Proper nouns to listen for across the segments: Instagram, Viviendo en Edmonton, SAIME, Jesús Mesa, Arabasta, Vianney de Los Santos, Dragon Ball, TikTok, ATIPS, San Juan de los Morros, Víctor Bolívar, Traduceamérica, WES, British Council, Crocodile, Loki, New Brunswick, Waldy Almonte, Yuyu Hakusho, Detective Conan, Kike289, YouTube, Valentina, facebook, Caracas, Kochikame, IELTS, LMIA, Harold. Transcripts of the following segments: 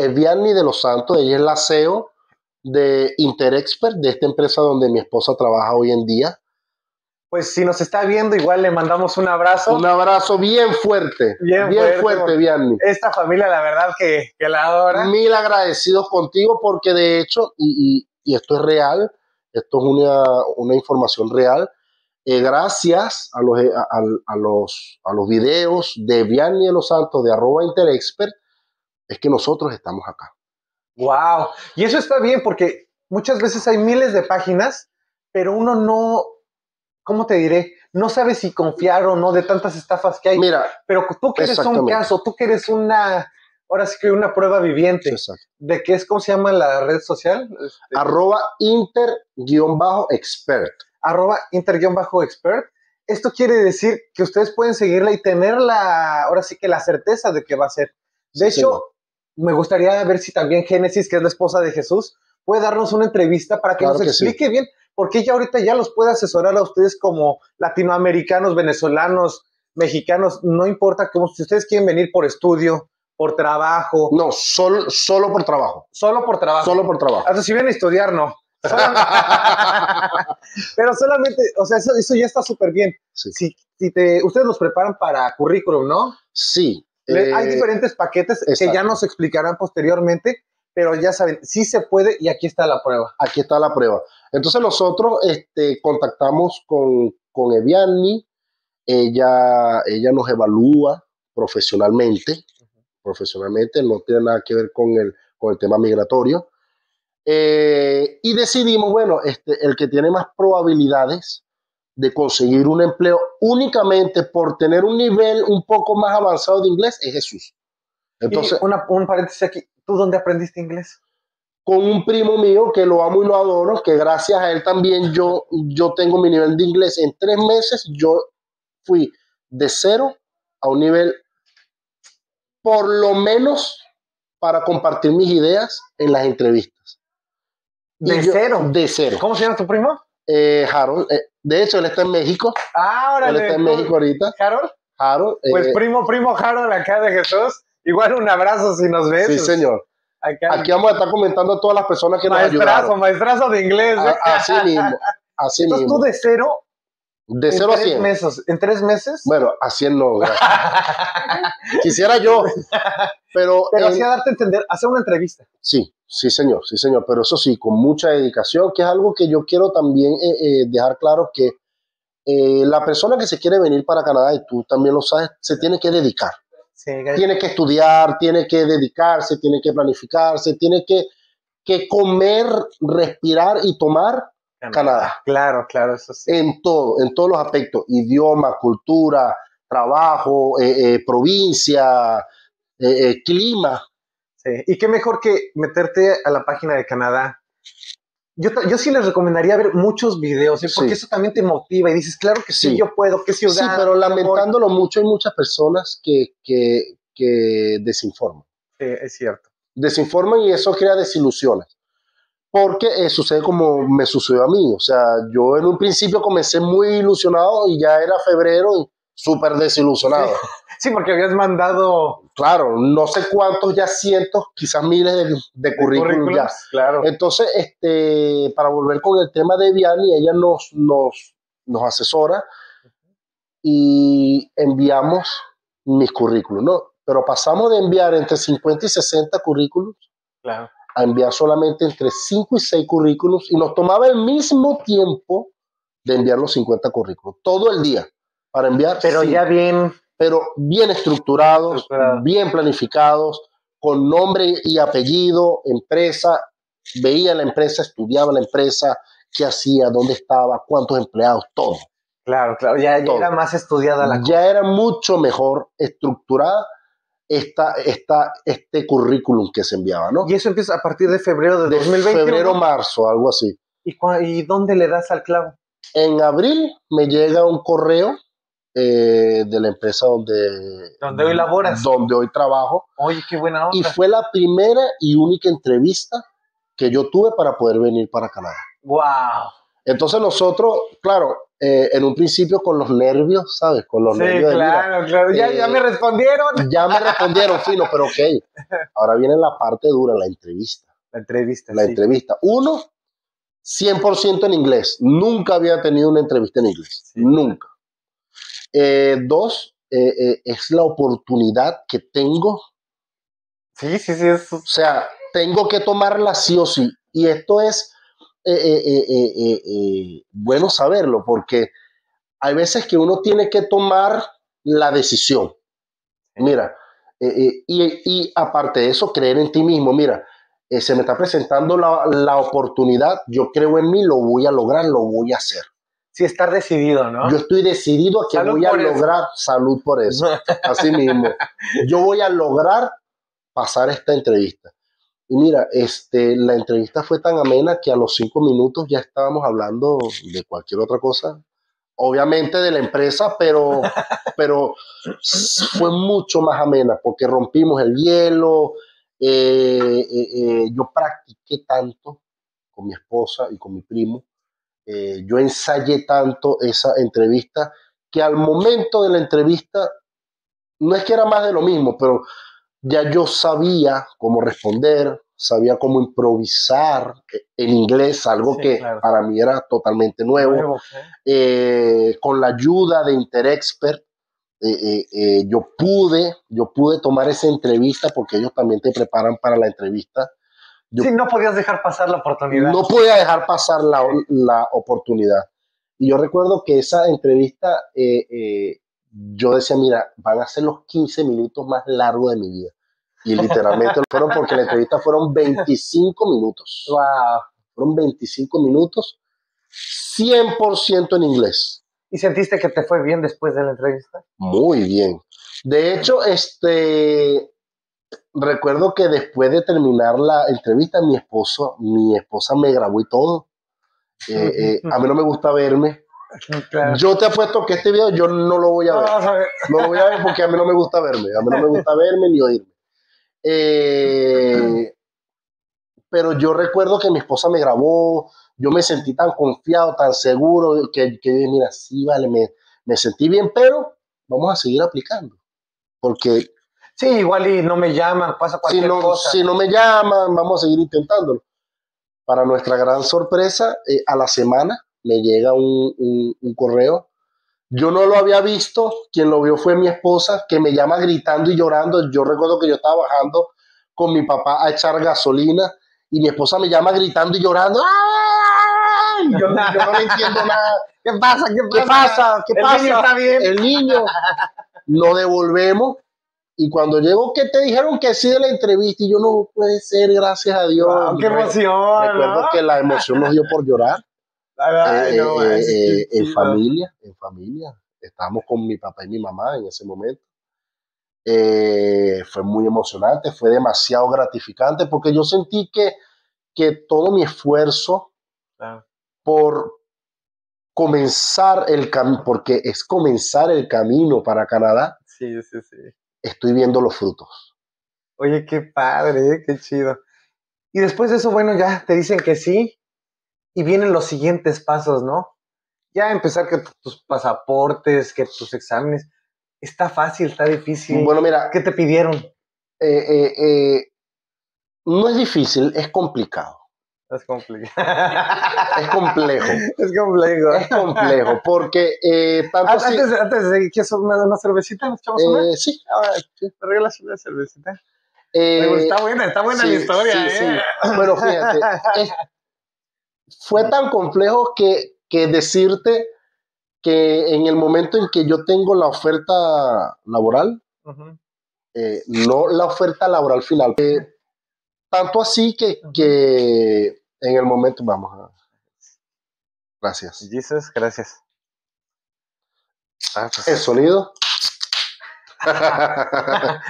es Vianney de Los Santos. Ella es la CEO de InterExpert, de esta empresa donde mi esposa trabaja hoy en día. Pues si nos está viendo, igual le mandamos un abrazo. Un abrazo bien fuerte. Bien fuerte, Vianney. Esta familia, la verdad, que la adora. Mil agradecidos contigo porque, de hecho, y esto es real, esto es una información real, gracias a los videos de Vianney de Los Santos, de @InterExpert, es que nosotros estamos acá. ¡Wow! Y eso está bien porque muchas veces hay miles de páginas, pero uno no... ¿Cómo te diré? No sabes si confiar o no de tantas estafas que hay. Mira, pero tú que eres un caso, tú que eres una, ahora sí que una prueba viviente. Exacto. ¿De qué es? ¿Cómo se llama la red social? @inter_expert. @inter_expert. Esto quiere decir que ustedes pueden seguirla y tener la, ahora sí que la certeza de que va a ser. De hecho, me gustaría ver si también Génesis, que es la esposa de Jesús, puede darnos una entrevista para que nos explique bien. Porque ella ahorita ya los puede asesorar a ustedes como latinoamericanos, venezolanos, mexicanos, no importa, como si ustedes quieren venir por estudio, por trabajo. No, solo por trabajo. Solo por trabajo. Solo por trabajo. Hasta si vienen a estudiar, no. Pero solamente, o sea, eso ya está súper bien. Sí. Ustedes los preparan para currículum, ¿no? Sí. Hay diferentes paquetes que ya nos explicarán posteriormente. Pero ya saben, sí se puede y aquí está la prueba. Aquí está la prueba. Entonces nosotros contactamos con Vianney. Ella nos evalúa profesionalmente. Uh-huh. Profesionalmente, no tiene nada que ver con el tema migratorio. Y decidimos, bueno, el que tiene más probabilidades de conseguir un empleo únicamente por tener un nivel un poco más avanzado de inglés es Jesús. Entonces, un paréntesis aquí. ¿Tú dónde aprendiste inglés? Con un primo mío que lo amo y lo adoro, que gracias a él también yo tengo mi nivel de inglés. En 3 meses yo fui de 0 a un nivel, por lo menos para compartir mis ideas en las entrevistas. ¿De cero? ¿Cómo se llama tu primo? Harold. De hecho, él está en México. Él está en México ahorita. ¿Harold? Pues primo Harold acá de Jesús. Igual un abrazo si nos ves. Sí, señor. Aquí vamos a estar comentando a todas las personas que nos ayudaron. Maestrazo de inglés. Así mismo. Así mismo. ¿Tú de cero? De 0 a 100. ¿En 3 meses? Bueno, a 100 no. Quisiera yo. Pero hacía darte a entender, hacer una entrevista. Sí, señor. Pero eso sí, con mucha dedicación, que es algo que yo quiero también dejar claro, que la persona que se quiere venir para Canadá, y tú también lo sabes, se tiene que dedicar. Sí, tiene que estudiar, tiene que dedicarse, tiene que planificarse, tiene que comer, respirar y tomar Canadá. Claro, eso sí. En todos los aspectos, idioma, cultura, trabajo, provincia, clima. Sí, y qué mejor que meterte a la página de Canadá. Yo sí les recomendaría ver muchos videos, ¿eh? Porque eso también te motiva y dices, claro que sí, yo puedo, qué ciudad. Sí, pero lamentándolo mucho hay muchas personas que desinforman. Sí, es cierto. Desinforman y eso crea desilusiones. Porque sucede como me sucedió a mí. O sea, yo en un principio comencé muy ilusionado y ya era febrero y súper desilusionado. Sí, porque habías mandado... Claro, no sé cuántos, ya cientos, quizás miles de currículum ya. Claro. Entonces, para volver con el tema de Vianney, ella nos asesora y enviamos mis currículums, ¿no? Pero pasamos de enviar entre 50 y 60 currículums a enviar solamente entre 5 y 6 currículums y nos tomaba el mismo tiempo de enviar los 50 currículums, todo el día para enviar. Pero ya bien... pero bien estructurados, bien planificados, con nombre y apellido, empresa, veía la empresa, estudiaba la empresa, qué hacía, dónde estaba, cuántos empleados, todo. Claro, ya era más estudiada la cosa. Ya era mucho mejor estructurada este currículum que se enviaba, ¿no? Y eso empieza a partir de febrero de 2020. Febrero, marzo, algo así. ¿Y dónde le das al clavo? En abril me llega un correo de la empresa donde hoy laboras, donde hoy trabajo. Oye, qué buena onda. Y fue la primera y única entrevista que yo tuve para poder venir para Canadá. Wow. Entonces nosotros, claro, en un principio con los nervios, ¿sabes? Con los nervios. Sí, claro, claro. Ya me respondieron. Ya me respondieron, fino, pero ok. Ahora viene la parte dura, la entrevista. La entrevista, la entrevista. Uno, 100% en inglés. Nunca había tenido una entrevista en inglés. Sí. Nunca. Dos, es la oportunidad que tengo. Sí, sí, sí. Eso. O sea, tengo que tomarla sí o sí. Y esto es... bueno saberlo, porque hay veces que uno tiene que tomar la decisión. Mira, y aparte de eso, creer en ti mismo. Mira, se me está presentando la oportunidad, yo creo en mí, lo voy a lograr, lo voy a hacer. Sí, estar decidido, ¿no? Yo estoy decidido a que voy a lograr, salud por eso, así mismo. Yo voy a lograr pasar esta entrevista. Y mira, la entrevista fue tan amena que a los 5 minutos ya estábamos hablando de cualquier otra cosa. Obviamente de la empresa, pero fue mucho más amena porque rompimos el hielo. Yo practiqué tanto con mi esposa y con mi primo. Yo ensayé tanto esa entrevista que al momento de la entrevista, no es que era más de lo mismo, pero... ya yo sabía cómo responder, sabía cómo improvisar en inglés, algo sí, que claro, para mí era totalmente nuevo. Con la ayuda de InterExpert, yo pude tomar esa entrevista porque ellos también te preparan para la entrevista. Sí, no podías dejar pasar la oportunidad. No podía dejar pasar la oportunidad. Y yo recuerdo que esa entrevista... yo decía, mira, van a ser los 15 minutos más largos de mi vida. Y literalmente lo fueron porque la entrevista fueron 25 minutos. Wow. Fueron 25 minutos, 100% en inglés. ¿Y sentiste que te fue bien después de la entrevista? Muy bien. De hecho, recuerdo que después de terminar la entrevista, mi esposa me grabó y todo. A mí no me gusta verme. Claro. Yo te apuesto que este video yo no lo voy a ver. No lo voy a ver porque a mí no me gusta verme. A mí no me gusta verme ni oírme. Pero yo recuerdo que mi esposa me grabó. Yo me sentí tan confiado, tan seguro que mira, sí, vale, me sentí bien, pero vamos a seguir aplicando. Porque... sí, igual y no me llaman, pasa cualquier cosa. Si no me llaman, vamos a seguir intentándolo. Para nuestra gran sorpresa, a la semana me llega un correo. Yo no lo había visto. Quien lo vio fue mi esposa, que me llama gritando y llorando. Yo recuerdo que yo estaba bajando con mi papá a echar gasolina y mi esposa me llama gritando y llorando. ¡Ay! Yo no le entiendo nada. ¿Qué pasa? ¿Qué pasa? El niño está bien. El niño. Lo devolvemos. Y cuando llegó, que te dijeron que sí de la entrevista, y yo, no puede ser, gracias a Dios. Wow, ¡qué emoción! Recuerdo que la emoción nos dio por llorar. En familia, estábamos con mi papá y mi mamá en ese momento. Fue muy emocionante, fue demasiado gratificante porque yo sentí que todo mi esfuerzo por comenzar el camino, porque es comenzar el camino para Canadá, sí, sí, sí, estoy viendo los frutos. Oye, qué padre, qué chido. Y después de eso, bueno, ya te dicen que sí. Y vienen los siguientes pasos, ¿no? Ya empezar que tus pasaportes, que tus exámenes. ¿Está fácil? ¿Está difícil? Bueno, mira. ¿Qué te pidieron? No es difícil, es complicado. Es complicado. Es complejo. Es complejo. Es complejo, porque... antes de que una cervecita, ¿nos echamos una? Sí. Ahora, ¿te regalas una cervecita? Está buena sí, la historia, sí, sí. Bueno, fíjate, fue tan complejo que decirte que en el momento en que yo tengo la oferta laboral, no la oferta laboral final, tanto así que en el momento, vamos a... Gracias. Jesús, gracias. Ah, pues el sonido.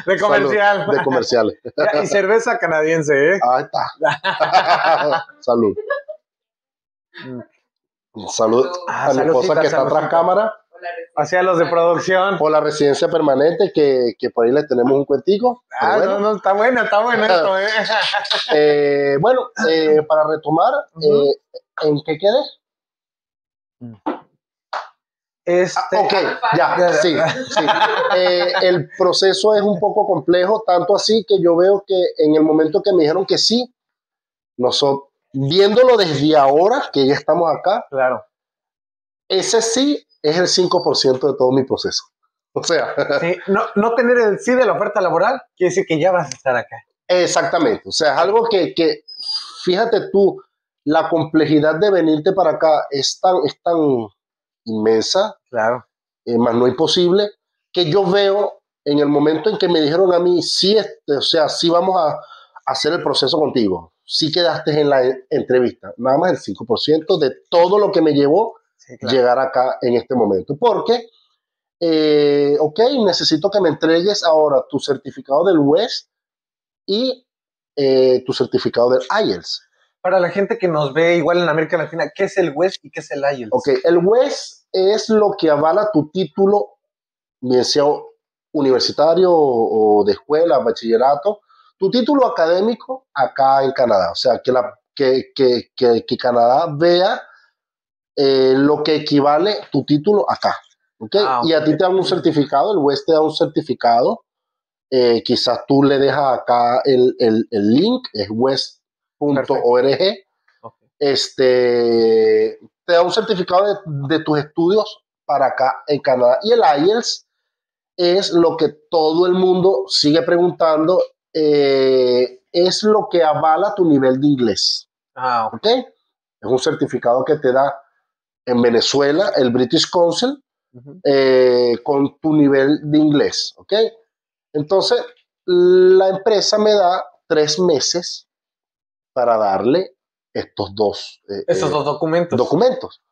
De comercial. Salud, de comerciales. Y cerveza canadiense, ¿eh? Ahí está. Salud. Salud a mi esposa que está tras cámara, hacia los de producción, por la residencia permanente que por ahí le tenemos un cuentico. Bueno. No, está bueno esto, ¿eh? Para retomar, ¿en qué quedé? Ok, ya, sí, sí. El proceso es un poco complejo, tanto así que yo veo que en el momento que me dijeron que sí, nosotros, viéndolo desde ahora, que ya estamos acá, claro, ese sí es el 5% de todo mi proceso. O sea, sí, no tener el sí de la oferta laboral quiere decir que ya vas a estar acá. Exactamente, o sea, es algo que fíjate tú, la complejidad de venirte para acá es tan inmensa, claro, más no imposible, que yo veo en el momento en que me dijeron a mí, sí, o sea, sí vamos a hacer el proceso contigo, sí quedaste en la entrevista, nada más el 5% de todo lo que me llevó, sí, claro, llegar acá en este momento, porque, ok, necesito que me entregues ahora tu certificado del WES y tu certificado del IELTS. Para la gente que nos ve igual en América Latina, ¿qué es el WES y qué es el IELTS? Ok, el WES es lo que avala tu título, bien sea universitario o de escuela, bachillerato, tu título académico acá en Canadá. O sea, que Canadá vea lo que equivale tu título acá. ¿Okay? Ah, okay. Y a ti te dan un certificado, el WES te da un certificado, quizás tú le dejas acá el link, es WES. .org, okay. Te da un certificado de tus estudios para acá en Canadá. Y el IELTS es lo que todo el mundo sigue preguntando, es lo que avala tu nivel de inglés. Ah, okay. Es un certificado que te da en Venezuela el British Council, uh-huh, con tu nivel de inglés. Okay. Entonces, la empresa me da 3 meses para darle estos dos... Esos dos documentos. Documentos.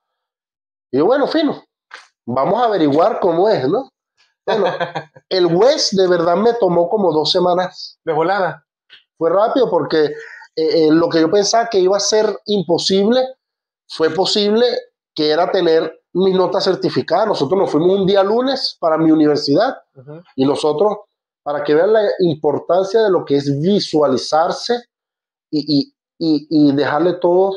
Y bueno, fino, vamos a averiguar cómo es, ¿no? Bueno, el WES de verdad me tomó como 2 semanas. De volada. Fue rápido porque lo que yo pensaba que iba a ser imposible, fue posible, que era tener mis notas certificadas. Nosotros nos fuimos un día lunes para mi universidad, uh-huh, y nosotros, para que vean la importancia de lo que es visualizarse, y dejarle todo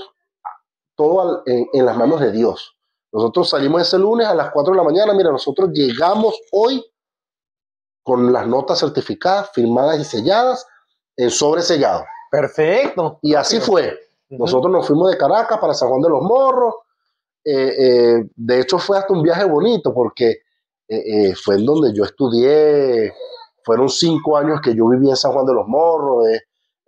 en las manos de Dios. Nosotros salimos ese lunes a las 4 de la mañana. Mira, nosotros llegamos hoy con las notas certificadas, firmadas y selladas en sobre sellado. Perfecto. Y así fue. Nosotros nos fuimos de Caracas para San Juan de los Morros. De hecho, fue hasta un viaje bonito porque fue en donde yo estudié. Fueron 5 años que yo viví en San Juan de los Morros. Es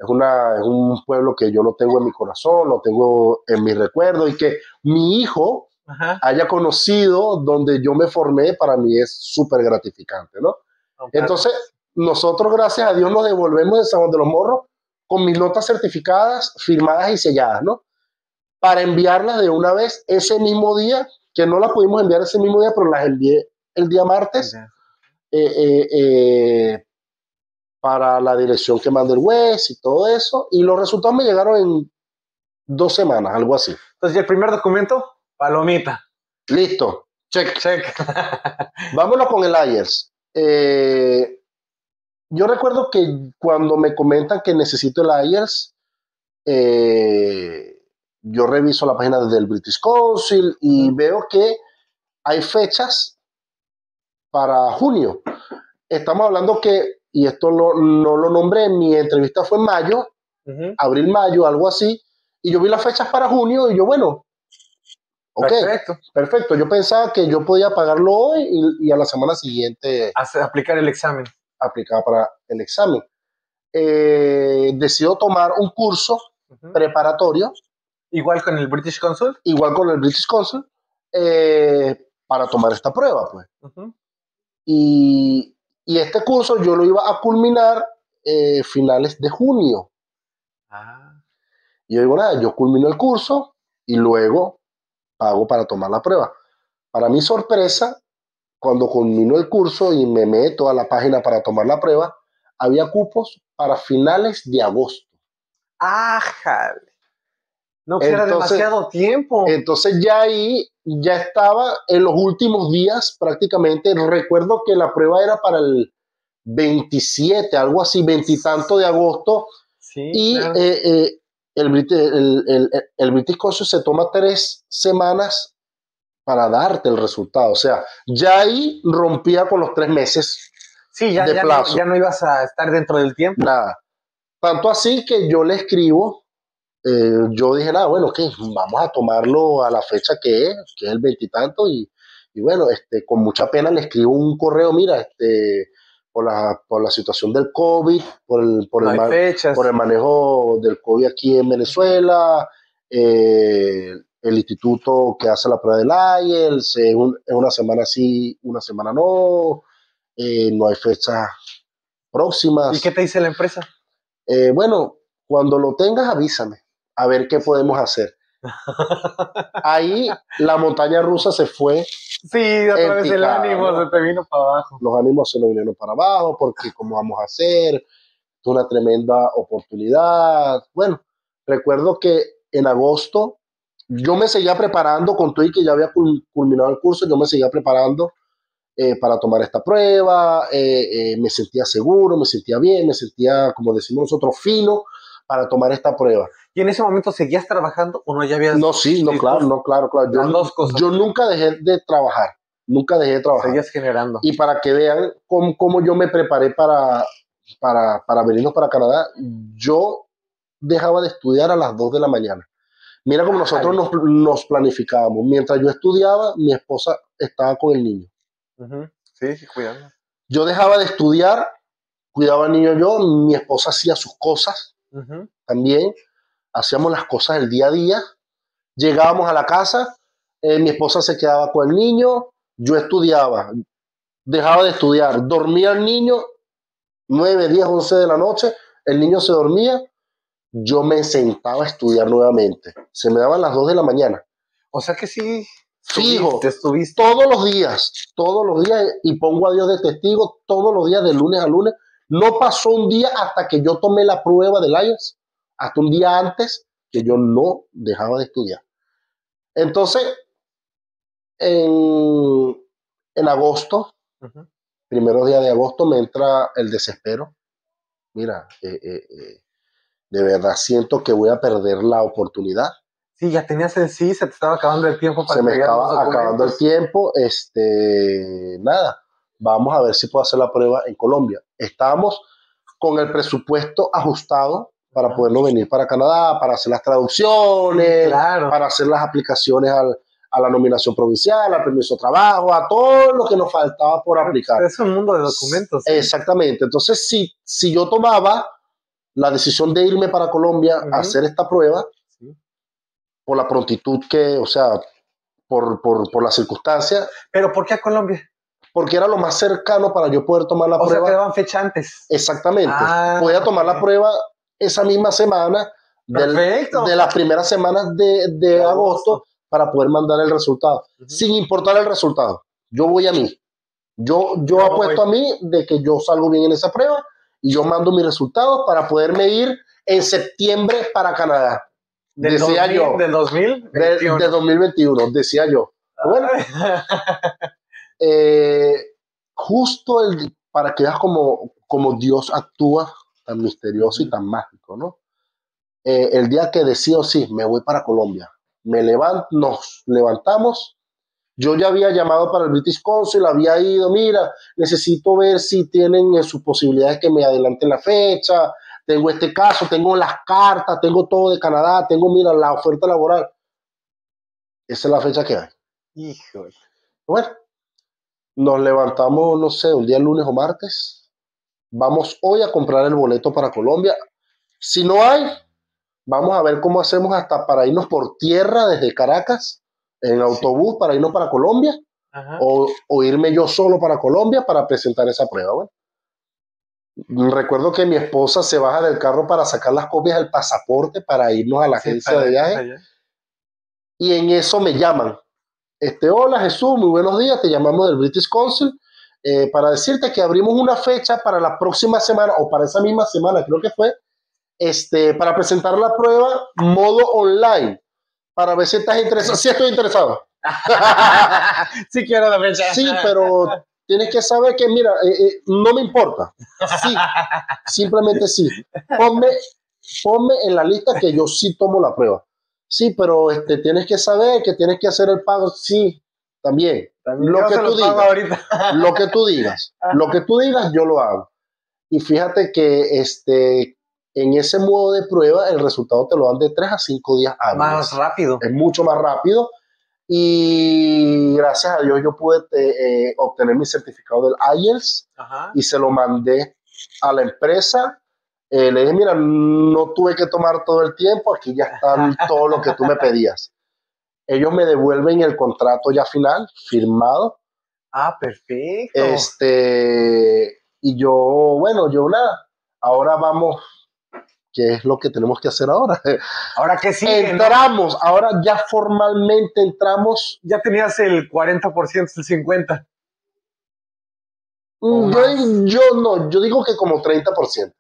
un pueblo que yo lo tengo en mi corazón, lo tengo en mi recuerdo, y que mi hijo, ajá, haya conocido donde yo me formé, para mí es súper gratificante, ¿no? Okay. Entonces, nosotros, gracias a Dios, nos devolvemos de San Juan de los Morros con mis notas certificadas, firmadas y selladas, ¿no? Para enviarlas de una vez ese mismo día, que no las pudimos enviar ese mismo día, pero las envié el día martes. Okay. Para la dirección que manda el WES y todo eso, y los resultados me llegaron en 2 semanas, algo así. Entonces, ¿y el primer documento? Palomita. Listo. Check. Check. Vámonos con el IELTS. Yo recuerdo que cuando me comentan que necesito el IELTS, yo reviso la página del British Council y veo que hay fechas para junio. Estamos hablando que, y esto no lo nombré, mi entrevista fue en mayo, uh-huh, abril-mayo, algo así, y yo vi las fechas para junio, y yo, bueno, ok, perfecto, yo pensaba que yo podía pagarlo hoy y a la semana siguiente... Aplicar el examen. Aplicar para el examen. Decido tomar un curso, uh-huh, preparatorio. ¿Igual con el British Council? Igual con el British Council, para tomar esta prueba, pues. Uh-huh. Y este curso yo lo iba a culminar finales de junio. Ah. Y yo digo, nada, yo culmino el curso y luego pago para tomar la prueba. Para mi sorpresa, cuando culmino el curso y me meto a la página para tomar la prueba, había cupos para finales de agosto. ¡Ah, jale! No, que era demasiado tiempo. Entonces ya ahí, ya estaba en los últimos días prácticamente. Recuerdo que la prueba era para el 27, algo así, 20 y tanto de agosto. Sí, y claro, el British Council se toma 3 semanas para darte el resultado. O sea, ya ahí rompía con los 3 meses sí, ya, de plazo. Sí, ya no ibas a estar dentro del tiempo. Nada. Tanto así que yo le escribo, yo dije, nada, bueno, ¿qué? Vamos a tomarlo a la fecha que es el 20 y tanto, y bueno, con mucha pena le escribo un correo, mira, por la situación del COVID, por el manejo del COVID aquí en Venezuela, el instituto que hace la prueba del IELTS, es una semana sí, una semana no, no hay fechas próximas. ¿Y qué te dice la empresa? Bueno, cuando lo tengas avísame, a ver qué podemos hacer. Ahí la montaña rusa se fue. Sí, otra vez el ánimo, ¿no? Se te vino para abajo. Los ánimos se nos vinieron para abajo, porque ¿cómo vamos a hacer? Es una tremenda oportunidad. Bueno, recuerdo que en agosto yo me seguía preparando con TOEIC, que ya había culminado el curso, yo me seguía preparando para tomar esta prueba, me sentía seguro, me sentía bien, me sentía, como decimos nosotros, fino para tomar esta prueba. ¿Y en ese momento seguías trabajando o no ya habías...? No, sí, no, claro, no, claro, claro. Yo, las dos cosas. Yo nunca dejé de trabajar, nunca dejé de trabajar. Seguías generando. Y para que vean cómo yo me preparé para venirnos para Canadá, yo dejaba de estudiar a las 2 de la mañana. Mira cómo nosotros nos planificábamos. Mientras yo estudiaba, mi esposa estaba con el niño. Uh-huh. Sí, sí, cuidando. Yo dejaba de estudiar, cuidaba al niño yo, mi esposa hacía sus cosas también. Hacíamos las cosas del día a día, llegábamos a la casa, mi esposa se quedaba con el niño, yo estudiaba, dejaba de estudiar, dormía el niño, 9, 10, 11 de la noche, el niño se dormía, yo me sentaba a estudiar nuevamente. Se me daban las 2 de la mañana. O sea que sí, fijo, estuviste. Todos los días, y pongo a Dios de testigo, todos los días de lunes a lunes, no pasó un día hasta que yo tomé la prueba del IELTS. Hasta un día antes que yo no dejaba de estudiar. Entonces, en agosto, primeros días de agosto, me entra el desespero. Mira, de verdad siento que voy a perder la oportunidad. Sí, ya tenías en sí, se te estaba acabando el tiempo. Se me estaba acabando el tiempo. Nada, vamos a ver si puedo hacer la prueba en Colombia. Estábamos con el presupuesto ajustado para podernos venir para Canadá, para hacer las traducciones, sí, claro, para hacer las aplicaciones a la nominación provincial, al permiso de trabajo, a todo lo que nos faltaba por aplicar. Es un mundo de documentos. ¿Sí? Exactamente. Entonces, si yo tomaba la decisión de irme para Colombia a hacer esta prueba, por la prontitud que, o sea, por las circunstancias. ¿Pero por qué a Colombia? Porque era lo más cercano para yo poder tomar la prueba. O sea, te daban fecha antes. Exactamente. Ah, podía tomar la prueba esa misma semana de las primeras semanas de agosto para poder mandar el resultado, sin importar el resultado. Yo voy a mí, yo apuesto a mí de que yo salgo bien en esa prueba y yo mando mis resultados para poderme ir en septiembre para Canadá. Decía yo, ¿del 2021? De 2021, decía yo. Bueno, justo para que veas como Dios actúa, tan misterioso y tan mágico, ¿no? El día que decido, sí, me voy para Colombia, nos levantamos, yo ya había llamado para el British Council, había ido, mira, necesito ver si tienen sus posibilidades que me adelanten la fecha, tengo este caso, tengo las cartas, tengo todo de Canadá, tengo, mira, la oferta laboral, esa es la fecha que hay. Híjole. Bueno, nos levantamos, no sé, un día lunes o martes. Vamos hoy a comprar el boleto para Colombia. Si no hay, vamos a ver cómo hacemos hasta para irnos por tierra desde Caracas, en autobús, para irnos para Colombia, o irme yo solo para Colombia para presentar esa prueba. Bueno, recuerdo que mi esposa se baja del carro para sacar las copias del pasaporte para irnos a la agencia de viaje. Y en eso me llaman. Hola Jesús, muy buenos días, te llamamos del British Council. Para decirte que abrimos una fecha para la próxima semana, o para esa misma semana, creo que fue, para presentar la prueba modo online, para ver si estás interesado. Sí, estoy interesado. Sí quiero la fecha. Sí, pero tienes que saber que, mira, no me importa. Sí, simplemente sí. Ponme en la lista que yo sí tomo la prueba. Sí, pero tienes que saber que tienes que hacer el pago. Sí, También lo que tú digas, yo lo hago. Y fíjate que en ese modo de prueba el resultado te lo dan de 3 a 5 días hábiles. Más rápido. Es mucho más rápido. Y gracias a Dios yo pude obtener mi certificado del IELTS. Ajá. Y se lo mandé a la empresa. Le dije, mira, no tuve que tomar todo el tiempo, aquí ya están todo lo que tú me pedías. Ellos me devuelven el contrato ya final, firmado. Ah, perfecto. Y yo, bueno, nada, ahora vamos, ¿qué es lo que tenemos que hacer ahora? ¿Ahora qué sigue? Entramos, ¿no? Ahora ya formalmente entramos. Ya tenías el 40%, el 50%. Yo digo que como 30%.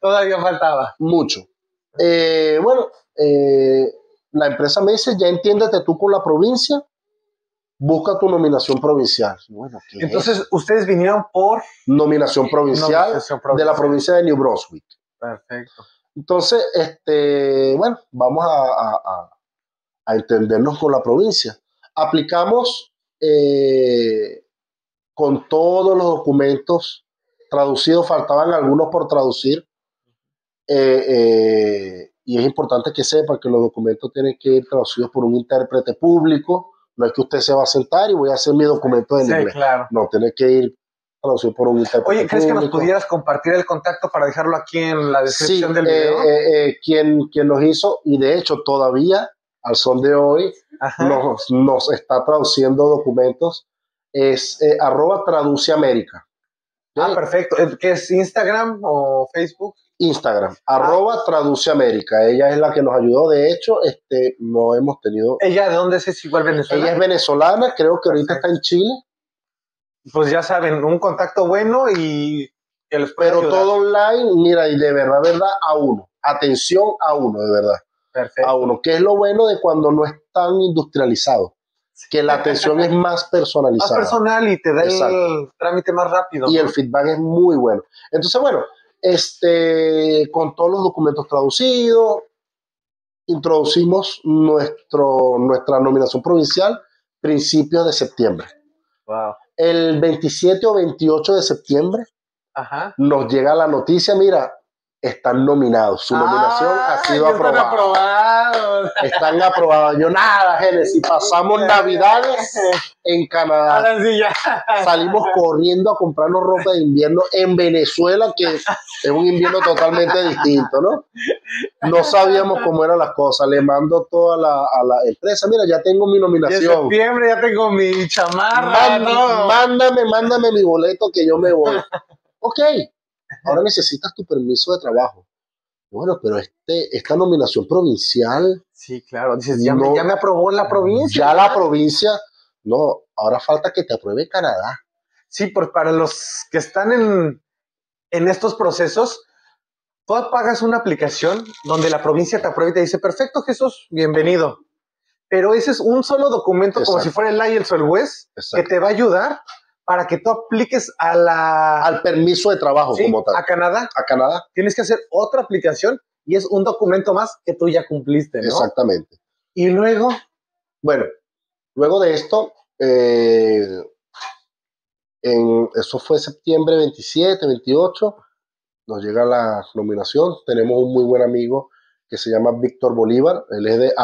Todavía faltaba. Mucho. La empresa me dice, ya entiéndete tú con la provincia, busca tu nominación provincial. Bueno, entonces, ustedes vinieron por... Nominación provincial de la provincia de New Brunswick. Perfecto. Entonces, vamos a entendernos con la provincia. Aplicamos... con todos los documentos traducidos, faltaban algunos por traducir, y es importante que sepan que los documentos tienen que ir traducidos por un intérprete público, no es que usted se va a sentar y voy a hacer mi documento en inglés, claro. No, tiene que ir traducido por un intérprete público. Oye, ¿crees que nos pudieras compartir el contacto para dejarlo aquí en la descripción del video? Quien los hizo, y de hecho todavía, al son de hoy, nos está traduciendo documentos, es @traduceamérica. ¿Sí? Ah, perfecto. ¿Qué es Instagram o Facebook? Instagram, @traduceamérica. Ella es la que nos ayudó. De hecho, no hemos tenido... ¿Ella de dónde es? Igual venezolana. Ella es venezolana, creo que ahorita está en Chile. Pues ya saben, un contacto bueno y... Que les puede ayudar. Todo online, mira, y de verdad, a uno. Atención a uno, de verdad. Perfecto. A uno, que es lo bueno de cuando no es tan industrializado. Que la atención es más personalizada. Más personal y te da el trámite más rápido. Y el feedback es muy bueno. Entonces, bueno, con todos los documentos traducidos, introducimos nuestra nominación provincial principios de septiembre. Wow. El 27 o 28 de septiembre nos llega la noticia, mira, están nominados, su nominación ha sido aprobada. Están aprobados. Yo nada, Génesis, pasamos Navidades en Canadá. Ahora sí ya. Salimos corriendo a comprarnos ropa de invierno en Venezuela, que es un invierno totalmente distinto, ¿no? No sabíamos cómo eran las cosas. Le mando toda a la empresa, mira, ya tengo mi nominación. En septiembre ya tengo mi chamarra. Mándame mi boleto que yo me voy. Ok. Ahora necesitas tu permiso de trabajo. Bueno, pero esta nominación provincial... Sí, claro. Dices, ya me aprobó la provincia. Ya la provincia... No, ahora falta que te apruebe Canadá. Sí, pues para los que están en estos procesos, tú pagas una aplicación donde la provincia te aprueba y te dice, perfecto, Jesús, bienvenido. Pero ese es un solo documento, como si fuera el IELTS o el WES, que te va a ayudar... para que tú apliques al permiso de trabajo, sí, como tal. A Canadá. Tienes que hacer otra aplicación y es un documento más que tú ya cumpliste, ¿no? Exactamente. Y luego... Bueno, luego de esto, eso fue septiembre 27, 28, nos llega la nominación. Tenemos un muy buen amigo que se llama Víctor Bolívar. Él es de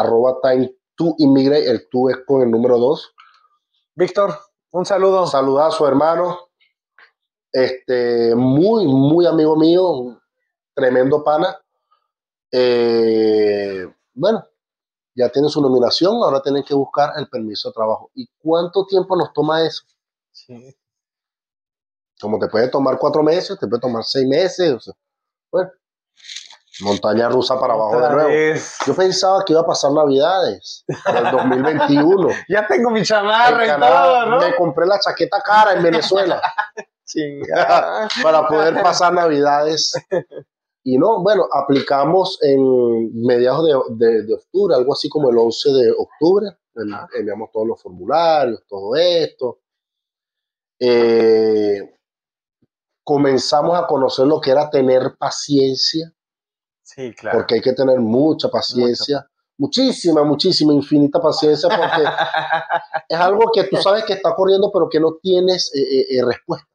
@Time to Immigrate. El tú es con el número 2. Víctor, un saludo. Saludar a su hermano. Muy, muy amigo mío. Un tremendo pana. Bueno, ya tiene su nominación. Ahora tienen que buscar el permiso de trabajo. ¿Y cuánto tiempo nos toma eso? Sí. Como te puede tomar 4 meses, te puede tomar 6 meses. O sea, bueno, montaña rusa para abajo de nuevo. Yo pensaba que iba a pasar Navidades del 2021. Ya tengo mi chamarra y todo, ¿no? Me compré la chaqueta cara en Venezuela. Chingada. Para poder pasar Navidades. Y no, bueno, aplicamos en mediados de octubre, algo así como el 11 de octubre. Enviamos todos los formularios, todo esto. Comenzamos a conocer lo que era tener paciencia. Sí, claro. Porque hay que tener mucha paciencia, infinita paciencia, porque es algo que tú sabes que está corriendo, pero que no tienes respuesta.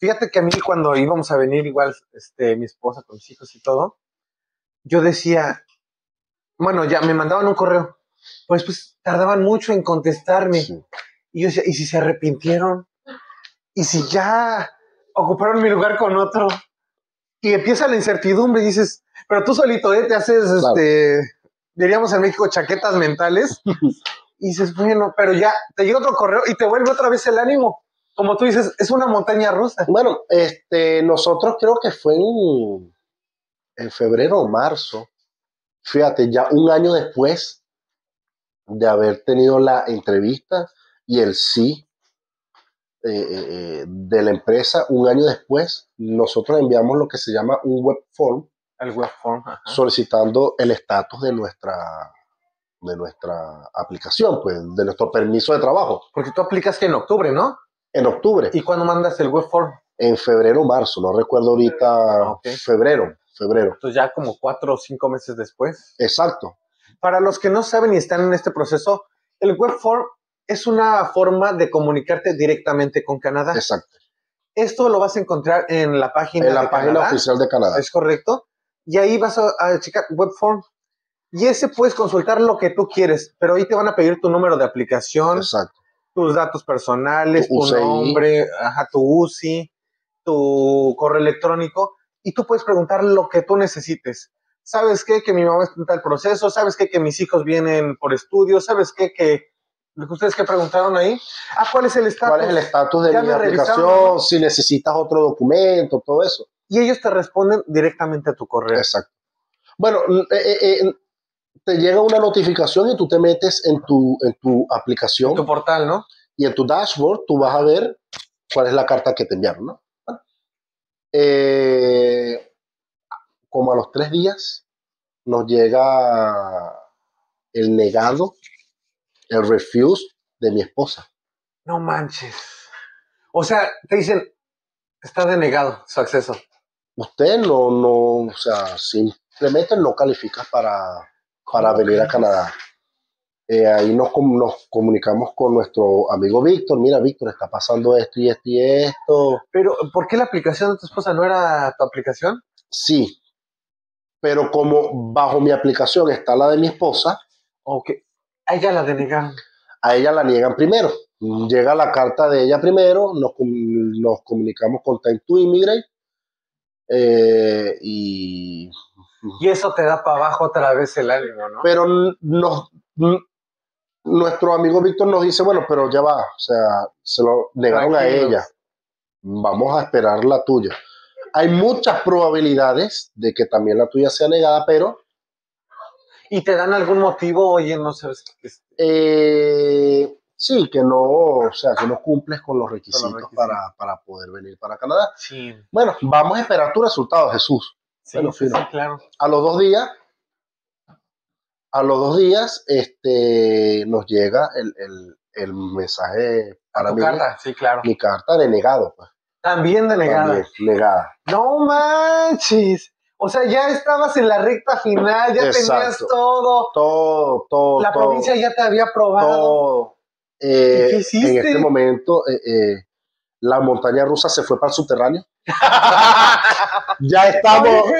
Fíjate que a mí cuando íbamos a venir igual, mi esposa con mis hijos y todo, yo decía, bueno, ya me mandaban un correo, pues tardaban mucho en contestarme. Sí. Y yo decía, ¿y si se arrepintieron? ¿Y si ya ocuparon mi lugar con otro? Y empieza la incertidumbre y dices, pero tú solito te haces, claro, diríamos en México, chaquetas mentales. Y dices, bueno, pero ya te llega otro correo y te vuelve otra vez el ánimo. Como tú dices, es una montaña rusa. Bueno, nosotros creo que fue en febrero o marzo. Fíjate, ya un año después de haber tenido la entrevista y el sí de la empresa, un año después, nosotros enviamos lo que se llama un web form. El web form, ajá. Solicitando el estatus de nuestra aplicación, pues, de nuestro permiso de trabajo. Porque tú aplicaste en octubre, ¿no? En octubre. ¿Y cuándo mandas el web form? En febrero o marzo, no recuerdo ahorita. Okay. Febrero. Entonces ya como 4 o 5 meses después. Exacto. Para los que no saben y están en este proceso, el web form es una forma de comunicarte directamente con Canadá. Exacto. Esto lo vas a encontrar en la página de Canadá. En la página oficial de Canadá. Es correcto. Y ahí vas a checar web form. Y ese puedes consultar lo que tú quieres, pero ahí te van a pedir tu número de aplicación. Exacto. Tus datos personales, tu nombre, ajá, tu UCI, tu correo electrónico. Y tú puedes preguntar lo que tú necesites. ¿Sabes qué? Que mi mamá está en tal proceso. ¿Sabes qué? Que mis hijos vienen por estudio. ¿Sabes qué? Que ustedes que preguntaron ahí. Ah, ¿cuál es el estatus? ¿Cuál es el estatus de mi aplicación? Si necesitas otro documento, todo eso. Y ellos te responden directamente a tu correo. Exacto. Bueno, te llega una notificación y tú te metes en tu aplicación. En tu portal, ¿no? Y en tu dashboard tú vas a ver cuál es la carta que te enviaron, ¿no? Como a los 3 días nos llega el negado, el refuse de mi esposa. No manches. O sea, te dicen, está denegado su acceso. Usted o sea, simplemente no califica para venir a Canadá. Ahí nos comunicamos con nuestro amigo Víctor. Mira, Víctor, está pasando esto y esto y esto. Pero, ¿por qué la aplicación de tu esposa no era tu aplicación? Sí, pero como bajo mi aplicación está la de mi esposa. Ok, a ella la denegaron. A ella la niegan primero. Llega la carta de ella primero, nos comunicamos con Time to Immigrate. Y eso te da para abajo otra vez el ánimo, ¿no? Pero nuestro amigo Víctor nos dice, bueno, pero ya va, o sea, se lo negaron a ella. Vamos a esperar la tuya. Hay muchas probabilidades de que también la tuya sea negada, pero... ¿Y te dan algún motivo? Oye, no sabes qué es. Sí, que no, o sea, que no cumples con los requisitos, para poder venir para Canadá. Sí. Bueno, vamos a esperar tu resultado, Jesús. Sí, bueno, sí, claro. A los dos días, nos llega el mensaje para mí. Carta, sí, claro. Mi carta denegado, pues. También denegada. No manches. O sea, ya estabas en la recta final, ya. Exacto. Tenías todo. Todo. La provincia ya te había aprobado. Todo. ¿Qué hiciste? En este momento la montaña rusa se fue para el subterráneo. ya estamos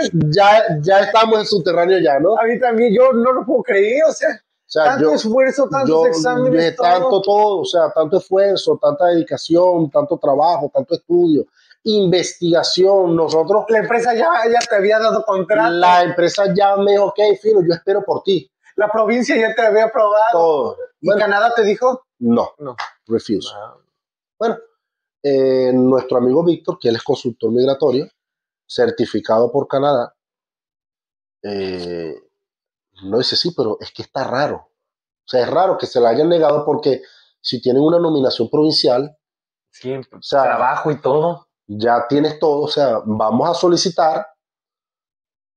en subterráneo ya, ¿no? A mí también, yo no lo puedo creer, o sea tanto esfuerzo, tantos exámenes, todo, o sea, tanto esfuerzo, tanta dedicación, tanto trabajo, tanto estudio, investigación. Nosotros, la empresa ya te había dado contrato, la empresa ya me dijo, ok, fino, yo espero por ti. La provincia ya te había aprobado. Todo. ¿Y bueno, Canadá te dijo? No. Refuse. No. Bueno, nuestro amigo Víctor, que él es consultor migratorio, certificado por Canadá, no dice, sí, pero es que está raro. O sea, es raro que se la hayan negado, porque si tienen una nominación provincial, siempre, o sea, trabajo y todo. Ya tienes todo, o sea, vamos a solicitar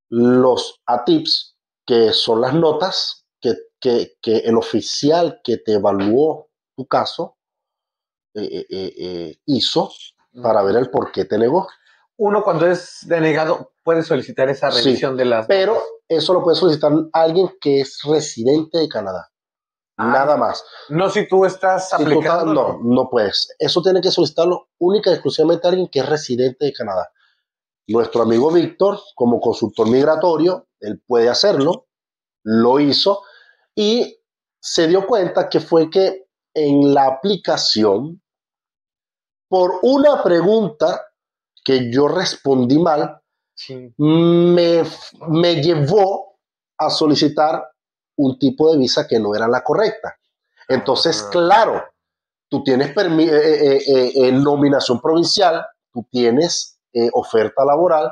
los ATIPS, que son las notas que el oficial que te evaluó tu caso hizo para ver el por qué te negó. Uno, cuando es denegado, puede solicitar esa revisión de las... Pero eso lo puede solicitar alguien que es residente de Canadá. Nada más. No si tú estás aplicando. No, no puedes. Eso tiene que solicitarlo única y exclusivamente alguien que es residente de Canadá. Nuestro amigo Víctor, como consultor migratorio, él puede hacerlo, lo hizo y se dio cuenta que fue que en la aplicación, por una pregunta que yo respondí mal, me llevó a solicitar un tipo de visa que no era la correcta. Entonces, claro, tú tienes nominación provincial, tú tienes oferta laboral,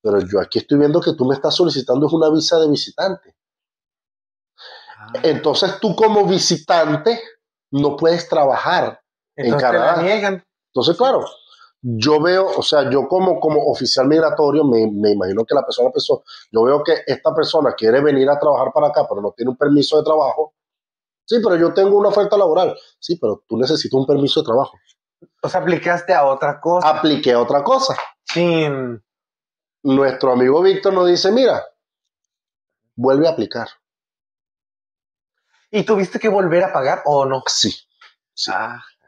pero yo aquí estoy viendo que tú me estás solicitando una visa de visitante. Entonces, tú como visitante no puedes trabajar en Canadá. Te la niegan. Entonces, claro, yo veo, o sea, yo como oficial migratorio, me imagino que la persona pensó, yo veo que esta persona quiere venir a trabajar para acá, pero no tiene un permiso de trabajo. Sí, pero yo tengo una oferta laboral. Sí, pero tú necesitas un permiso de trabajo. O sea, aplicaste a otra cosa. Apliqué a otra cosa. Sí. Nuestro amigo Víctor nos dice, mira, vuelve a aplicar. ¿Y tuviste que volver a pagar o no? Sí.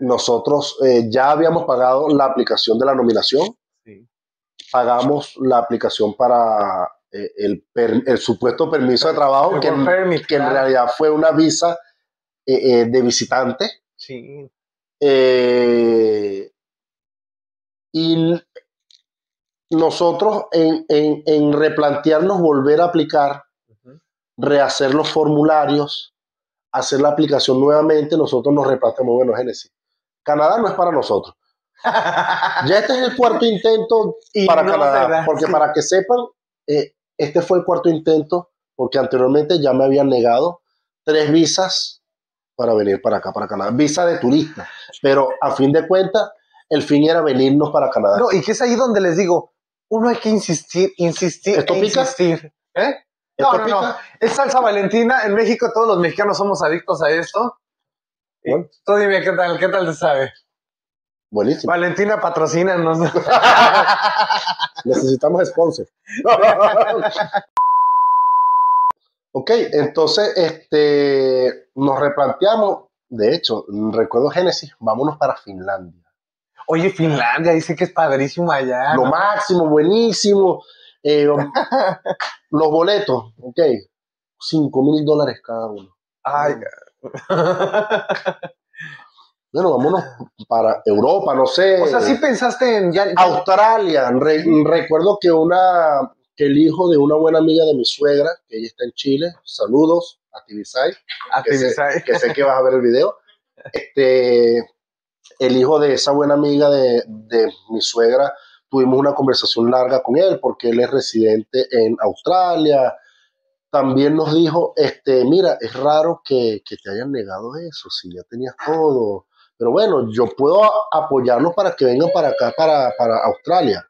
Nosotros ya habíamos pagado la aplicación de la nominación. Sí. Pagamos la aplicación para el supuesto permiso de trabajo, en realidad fue una visa de visitante. Sí. Y nosotros en replantearnos volver a aplicar, rehacer los formularios, hacer la aplicación nuevamente, nosotros nos replanteamos, bueno, Génesis, Canadá no es para nosotros. Ya este es el cuarto intento para Canadá, porque para que sepan, este fue el cuarto intento, porque anteriormente ya me habían negado 3 visas para venir para acá, para Canadá, visa de turista, pero a fin de cuentas, el fin era venirnos para Canadá. No, y que es ahí donde les digo, uno hay que insistir, insistir. ¿Eh? No. Es salsa valentina. En México todos los mexicanos somos adictos a esto. Bueno. Tú dime qué tal te sabe. Buenísimo. Valentina, patrocínanos. Necesitamos sponsor. Ok, entonces nos replanteamos. De hecho, recuerdo Génesis, vámonos para Finlandia. Oye, Finlandia, dice que es padrísimo allá. Lo máximo, buenísimo. Los boletos, ok, $5,000 cada uno. Ay, bueno, vámonos para Europa, no sé. O sea, sí pensaste en Australia. Recuerdo que el hijo de una buena amiga de mi suegra, que ella está en Chile, saludos a Tibisay, que sé que vas a ver el video. El hijo de esa buena amiga de mi suegra, tuvimos una conversación larga con él porque él es residente en Australia. También nos dijo, mira, es raro que te hayan negado eso, si ya tenías todo. Pero bueno, yo puedo apoyarlos para que vengan para acá, para Australia.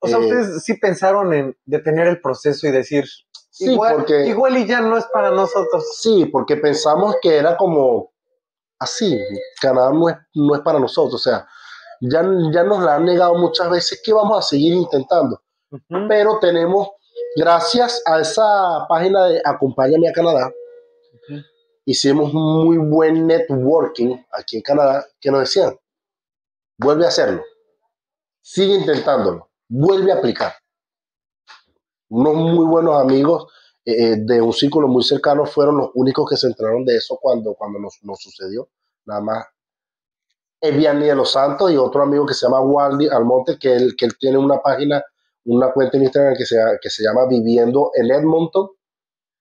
O sea, ustedes sí pensaron en detener el proceso y decir, sí, igual y ya no es para nosotros. Sí, porque pensamos que era como así, Canadá no es para nosotros, o sea, ya nos la han negado muchas veces, que vamos a seguir intentando. Pero tenemos, gracias a esa página de Acompáñame a Canadá, hicimos muy buen networking aquí en Canadá, que nos decían, vuelve a hacerlo, sigue intentándolo, vuelve a aplicar. Unos muy buenos amigos de un círculo muy cercano fueron los únicos que se enteraron de eso cuando nos sucedió, nada más. Vianney de Los Santos y otro amigo que se llama Waldy Almonte, que él tiene una página, una cuenta en Instagram que se llama Viviendo en Edmonton.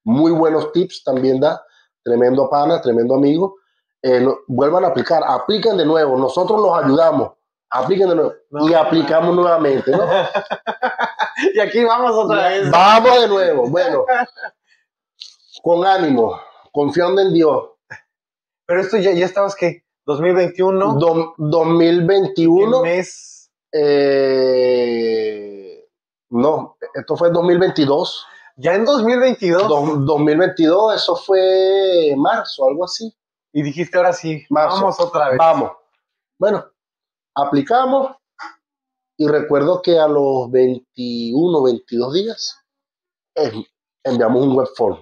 Muy buenos tips también da, tremendo pana, tremendo amigo. Vuelvan a aplicar, apliquen de nuevo, nosotros los ayudamos, apliquen de nuevo y aplicamos nuevamente, ¿no? Y aquí vamos otra vez. Vamos de nuevo, bueno, con ánimo, confiando en Dios. Pero esto ya estabas que... 2021. 2021. ¿Qué mes? No, esto fue 2022. ¿Ya en 2022? 2022, eso fue marzo, algo así. Y dijiste, ahora sí, marzo, vamos otra vez. Vamos. Bueno, aplicamos, Y recuerdo que a los 21, 22 días enviamos un web form.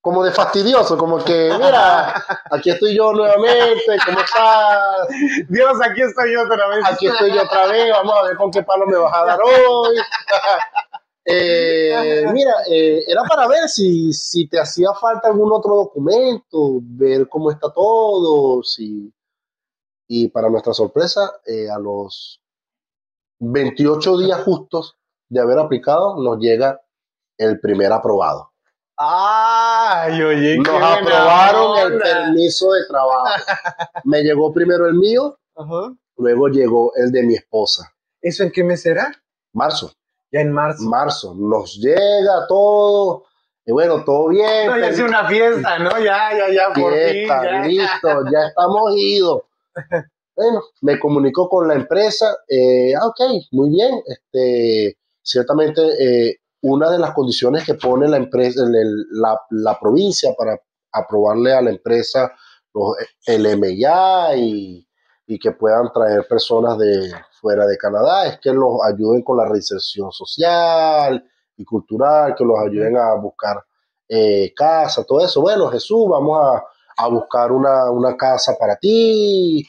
Como de fastidioso, como que, mira, aquí estoy yo nuevamente, ¿cómo estás? Dios, aquí estoy yo otra vez. Aquí estoy yo otra vez, vamos a ver con qué palo me vas a dar hoy. Mira, era para ver si te hacía falta algún otro documento, ver cómo está todo, si... Y para nuestra sorpresa, a los 28 días justos de haber aplicado, nos llega el primer aprobado. ¡Ay, oye! Nos aprobaron el permiso de trabajo. Me llegó primero el mío, ajá, luego llegó el de mi esposa. ¿Eso en qué mes será? Marzo. Ya en marzo. Marzo. Nos llega todo. Y bueno, todo bien. No, ya hice una fiesta, ¿no? Ya, por fin. Ya. Listo, ya estamos idos. Bueno, me comunicó con la empresa. Ok, muy bien. Ciertamente... una de las condiciones que pone la empresa, la provincia para aprobarle a la empresa los LMIA y que puedan traer personas de fuera de Canadá es que los ayuden con la reinserción social y cultural, que los ayuden a buscar casa, todo eso. Bueno, Jesús, vamos a buscar una casa para ti.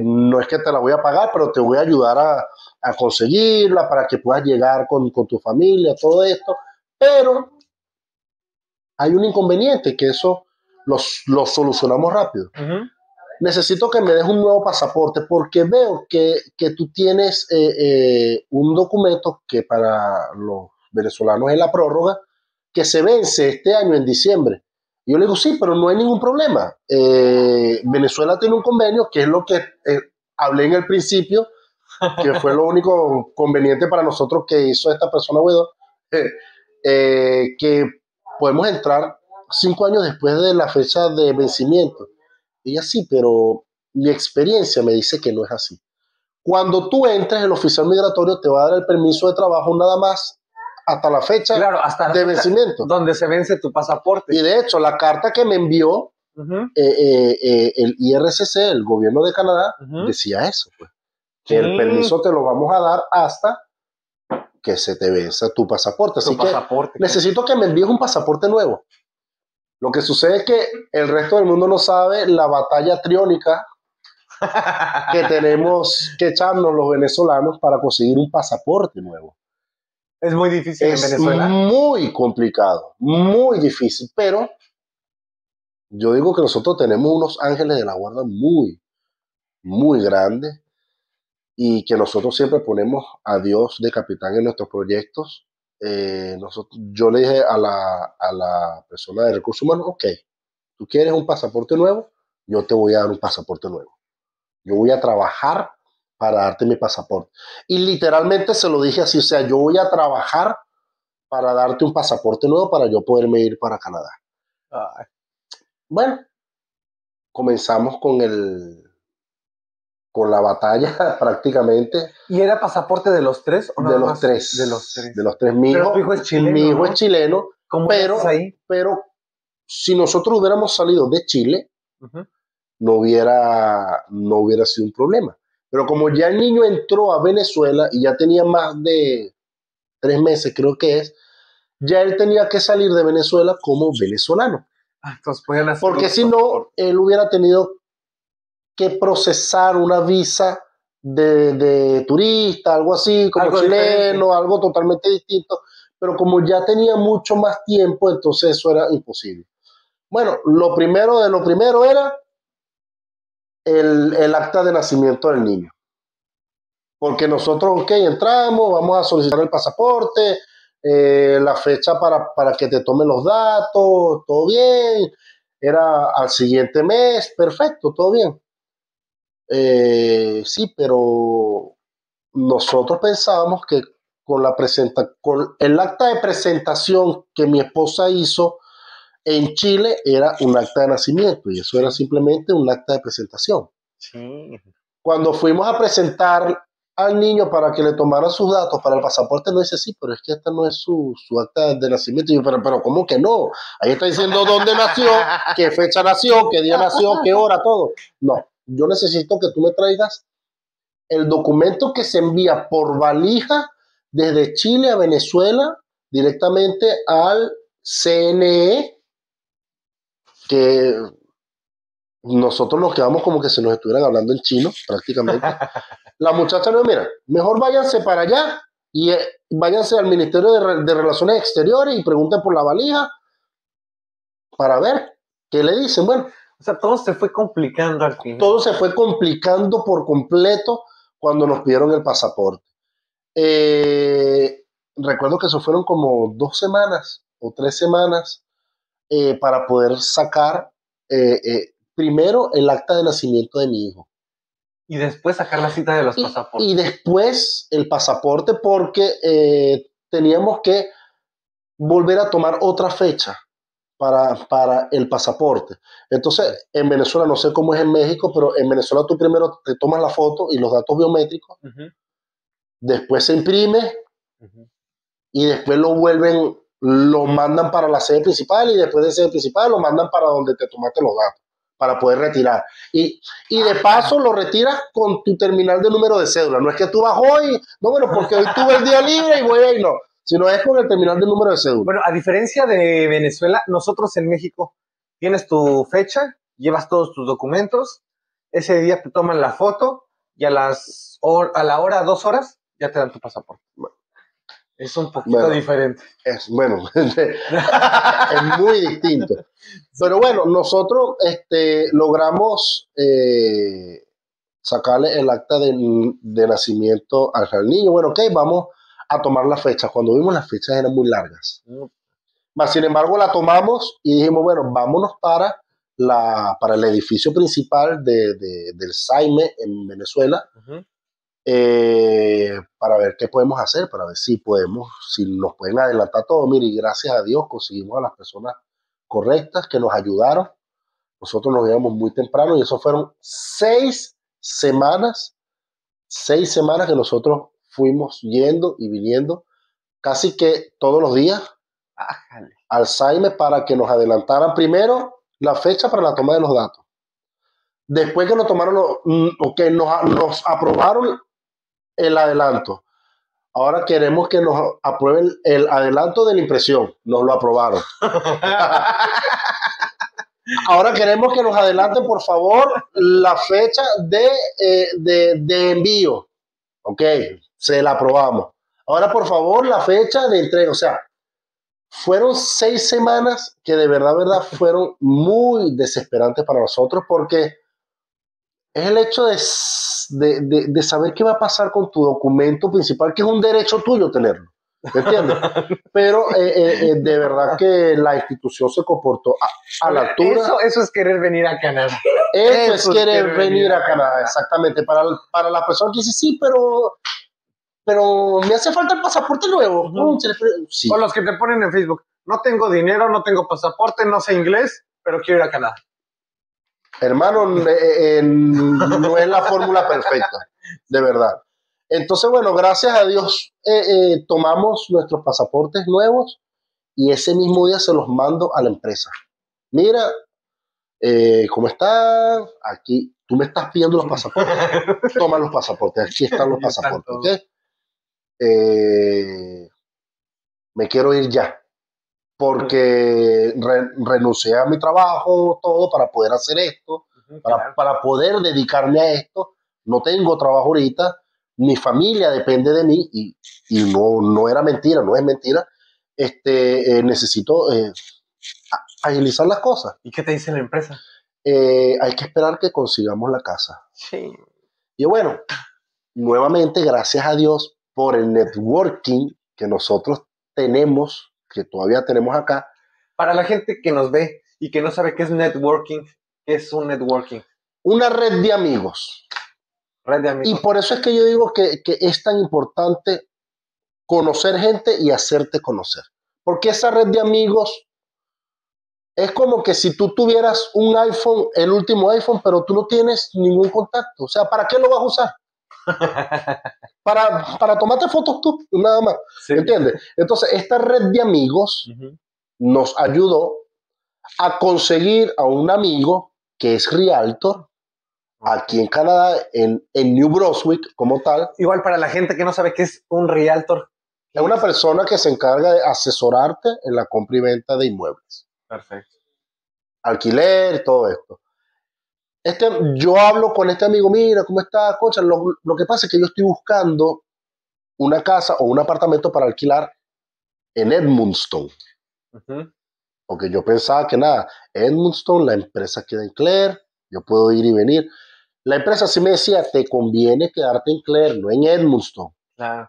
No es que te la voy a pagar, pero te voy a ayudar a conseguirla para que puedas llegar con tu familia, todo esto. Pero hay un inconveniente que eso lo solucionamos rápido. Uh-huh. Necesito que me des un nuevo pasaporte porque veo que tú tienes un documento que para los venezolanos es la prórroga, que se vence este año en diciembre. Yo le digo, sí, pero no hay ningún problema. Venezuela tiene un convenio, que es lo que hablé en el principio, que fue lo único conveniente para nosotros que hizo esta persona W2, que podemos entrar 5 años después de la fecha de vencimiento. Y así, pero mi experiencia me dice que no es así. Cuando tú entres, el oficial migratorio te va a dar el permiso de trabajo nada más hasta la fecha, claro, hasta de vencimiento. Donde se vence tu pasaporte. Y de hecho, la carta que me envió uh-huh. El IRCC, el gobierno de Canadá, uh-huh. decía eso, pues. Que el permiso te lo vamos a dar hasta que se te venza tu pasaporte. Así que necesito que me envíes un pasaporte nuevo. Lo que sucede es que el resto del mundo no sabe la batalla triónica que tenemos que echarnos los venezolanos para conseguir un pasaporte nuevo. Es muy difícil en Venezuela. Es muy complicado, muy difícil, pero yo digo que nosotros tenemos unos ángeles de la guarda muy, muy grandes y que nosotros siempre ponemos a Dios de capitán en nuestros proyectos. Yo le dije a la persona de recursos humanos, ok, tú quieres un pasaporte nuevo, yo te voy a dar un pasaporte nuevo. Yo voy a trabajar para darte mi pasaporte. Y literalmente se lo dije así, o sea, yo voy a trabajar para darte un pasaporte nuevo para yo poderme ir para Canadá. Ay. Bueno, comenzamos con la batalla prácticamente. ¿Y era pasaporte de los tres? ¿O no? De los más, tres. De los tres. De los tres. Mi hijo, es chileno. Mi hijo, ¿no? Es chileno. ¿Cómo estás ahí? Pero si nosotros hubiéramos salido de Chile, uh-huh. no hubiera sido un problema. Pero como ya el niño entró a Venezuela y ya tenía más de 3 meses, creo que es, ya él tenía que salir de Venezuela como venezolano. Entonces, porque si no, él hubiera tenido que procesar una visa de turista, algo así, como algo chileno, diferente. Algo totalmente distinto. Pero como ya tenía mucho más tiempo, entonces eso era imposible. Bueno, lo primero de lo primero era... El acta de nacimiento del niño, porque nosotros, ok, entramos, vamos a solicitar el pasaporte, la fecha para que te tomen los datos, todo bien, era al siguiente mes, perfecto, todo bien. Sí, pero nosotros pensábamos que con el acta de presentación que mi esposa hizo en Chile era un acta de nacimiento y eso era simplemente un acta de presentación. Sí. Cuando fuimos a presentar al niño para que le tomaran sus datos para el pasaporte, no dice, sí, pero es que esta no es su acta de nacimiento. Y yo, pero ¿cómo que no? Ahí está diciendo dónde nació, qué fecha nació, qué día nació, qué hora, todo. No, yo necesito que tú me traigas el documento que se envía por valija desde Chile a Venezuela directamente al CNE, que nosotros nos quedamos como que se nos estuvieran hablando en chino prácticamente. La muchacha nos dijo, mira, mejor váyanse para allá y váyanse al Ministerio de Relaciones Exteriores y pregunten por la valija para ver qué le dicen. Bueno, o sea, todo se fue complicando al final. Todo se fue complicando por completo cuando nos pidieron el pasaporte. Recuerdo que eso fueron como 2 semanas o 3 semanas para poder sacar primero el acta de nacimiento de mi hijo. Y después sacar la cita de los pasaportes. Y después el pasaporte, porque teníamos que volver a tomar otra fecha para el pasaporte. Entonces, en Venezuela, no sé cómo es en México, pero en Venezuela tú primero te tomas la foto y los datos biométricos, después se imprime y después lo vuelven, lo mandan para la sede principal y después de sede principal lo mandan para donde te tomaste los datos para poder retirar. Y de paso lo retiras con tu terminal de número de cédula. No es que tú vas hoy, no, bueno, porque hoy tuve el día libre y voy a ir, no, sino es con el terminal de número de cédula. Bueno, a diferencia de Venezuela, nosotros en México tienes tu fecha, llevas todos tus documentos, ese día te toman la foto y a la hora, 2 horas, ya te dan tu pasaporte. Bueno. Es un poquito diferente. Es muy distinto. Pero bueno, nosotros logramos sacarle el acta de nacimiento al niño. Bueno, ok, vamos a tomar las fechas. Cuando vimos las fechas eran muy largas. Mas, sin embargo, la tomamos y dijimos, bueno, vámonos para el edificio principal del SAIME en Venezuela. Para ver qué podemos hacer, para ver si nos pueden adelantar todo. Mire, y gracias a Dios conseguimos a las personas correctas que nos ayudaron. Nosotros nos íbamos muy temprano y eso fueron 6 semanas que nosotros fuimos yendo y viniendo casi que todos los días al SAIME para que nos adelantaran primero la fecha para la toma de los datos. Después que nos tomaron, nos aprobaron el adelanto. Ahora queremos que nos aprueben el adelanto de la impresión. Nos lo aprobaron. Ahora queremos que nos adelanten, por favor, la fecha de envío. Ok, se la aprobamos. Ahora, por favor, la fecha de entrega. O sea, fueron 6 semanas que de verdad fueron muy desesperantes para nosotros, porque es el hecho de saber qué va a pasar con tu documento principal, que es un derecho tuyo tenerlo, ¿entiendes? Pero de verdad que la institución se comportó a la altura. Eso es querer venir a Canadá. Eso es querer venir a Canadá, exactamente. Para las personas que dicen, sí, pero me hace falta el pasaporte nuevo. Sí. O los que te ponen en Facebook, no tengo dinero, no tengo pasaporte, no sé inglés, pero quiero ir a Canadá. Hermano, no es la fórmula perfecta, de verdad. Entonces, bueno, gracias a Dios tomamos nuestros pasaportes nuevos y ese mismo día se los mando a la empresa. Mira, ¿cómo está? Aquí, tú me estás pidiendo los pasaportes. Toma los pasaportes, aquí están los pasaportes, ¿ok? Me quiero ir ya, porque renuncié a mi trabajo, todo, para poder hacer esto, para poder dedicarme a esto. No tengo trabajo ahorita, mi familia depende de mí, y no era mentira, no es mentira. Necesito agilizar las cosas. ¿Y qué te dice la empresa? Hay que esperar que consigamos la casa. Sí. Y bueno, nuevamente, gracias a Dios por el networking que nosotros tenemos, que todavía tenemos acá. Para la gente que nos ve y que no sabe qué es networking, ¿qué es un networking? Una red de amigos. Red de amigos. Y por eso es que yo digo que es tan importante conocer gente y hacerte conocer. Porque esa red de amigos es como que si tú tuvieras un iPhone, el último iPhone, pero tú no tienes ningún contacto. O sea, ¿para qué lo vas a usar? Para tomarte fotos tú, nada más, sí. ¿Entiendes? Entonces esta red de amigos nos ayudó a conseguir a un amigo que es realtor, aquí en Canadá, en New Brunswick como tal. Igual para la gente que no sabe qué es un realtor. Es una persona que se encarga de asesorarte en la compra y venta de inmuebles. Perfecto. Alquiler, todo esto. Yo hablo con este amigo, mira, ¿cómo está, Concha? Lo que pasa es que yo estoy buscando una casa o un apartamento para alquilar en Edmundston. Uh-huh. Porque yo pensaba que nada, Edmundston, la empresa queda en Claire, yo puedo ir y venir. La empresa sí me decía, te conviene quedarte en Claire, no en Edmundston. Claro.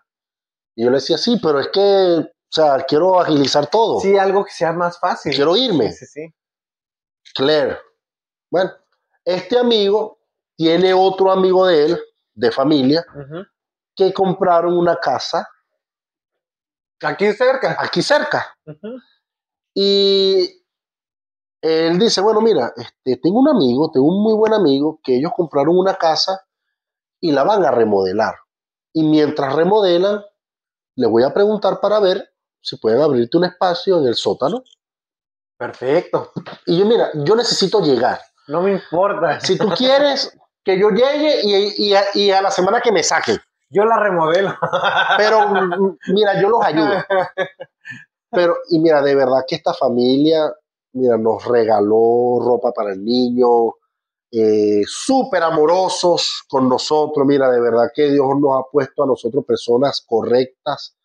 Y yo le decía, sí, pero es que, o sea, quiero agilizar todo. Sí, algo que sea más fácil. Quiero irme. Sí, sí, sí. Claire. Bueno, este amigo tiene otro amigo de él, de familia, uh-huh, que compraron una casa. Aquí cerca. Aquí cerca. Uh-huh. Y él dice, bueno, mira, tengo un amigo, tengo un muy buen amigo, que ellos compraron una casa y la van a remodelar. Y mientras remodelan, le voy a preguntar para ver si pueden abrirte un espacio en el sótano. Perfecto. Y yo, mira, yo necesito llegar. No me importa. Si tú quieres que yo llegue y a la semana que me saquen. Yo la remodelo. Pero, mira, yo los ayudo. Pero, y mira, de verdad que esta familia, mira, nos regaló ropa para el niño, súper amorosos con nosotros. Mira, de verdad que Dios nos ha puesto a nosotros personas correctas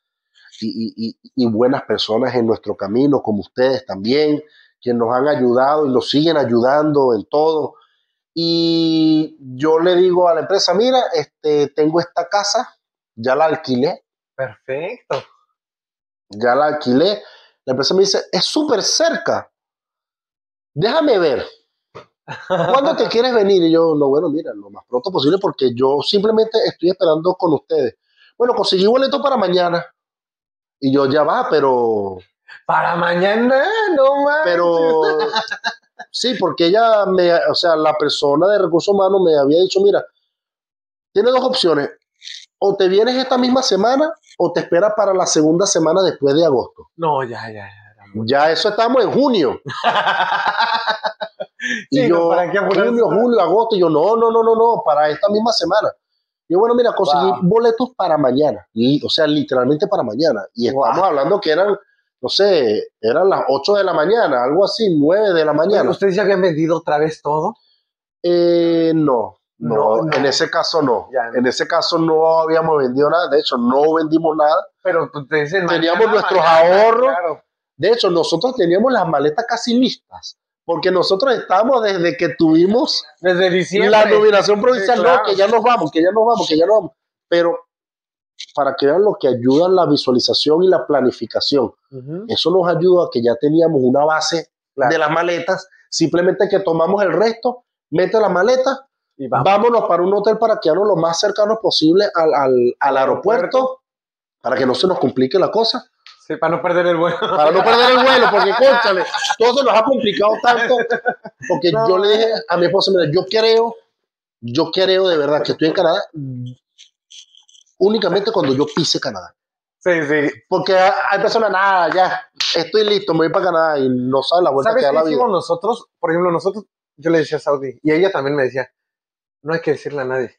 y buenas personas en nuestro camino, como ustedes también, que nos han ayudado y nos siguen ayudando en todo. Y yo le digo a la empresa, mira, tengo esta casa, ya la alquilé. Perfecto. Ya la alquilé. La empresa me dice, es súper cerca. Déjame ver. ¿Cuándo te quieres venir? Y yo, no, bueno, mira, lo más pronto posible, porque yo simplemente estoy esperando con ustedes. Bueno, conseguí boleto para mañana. Y yo, ya va, pero... ¿Para mañana? No más. Pero... sí, porque ella o sea, la persona de recursos humanos me había dicho, mira, tiene dos opciones. O te vienes esta misma semana o te esperas para la segunda semana después de agosto. No, ya. Ya eso estamos en junio. Y sí, yo, ¿para qué julio, agosto? Y yo, no, para esta misma semana. Y yo, bueno, mira, conseguí boletos para mañana. O sea, literalmente para mañana. Y estamos hablando que eran, no sé, eran las 8 de la mañana, algo así, 9 de la mañana. ¿Ustedes ya habían vendido otra vez todo? No, en ese caso no. En ese caso no habíamos vendido nada. De hecho, no vendimos nada. Pero ustedes teníamos nuestros ahorros. Claro. De hecho, nosotros teníamos las maletas casi listas. Porque nosotros estábamos desde que tuvimos desde diciembre, la nominación provincial, sí, claro. No, que ya nos vamos. Pero para que vean lo que ayuda la visualización y la planificación, uh-huh, eso nos ayuda a que ya teníamos una base, claro, de las maletas, simplemente que tomamos el resto, mete la maleta y vámonos para un hotel para quedarnos lo más cercanos posible al aeropuerto, para que no se nos complique la cosa. Sí, para no perder el vuelo. Para no perder el vuelo, porque, cónchale, todo se nos ha complicado tanto, porque yo le dije a mi esposa, mira, yo creo de verdad que estoy en Canadá únicamente cuando yo pise Canadá. Sí, sí. Porque hay personas, nada, ya, estoy listo, me voy para Canadá y no sabe la vuelta que da la vida. ¿Sabes qué nosotros? Por ejemplo, yo le decía a Saudi, y ella también me decía, no hay que decirle a nadie,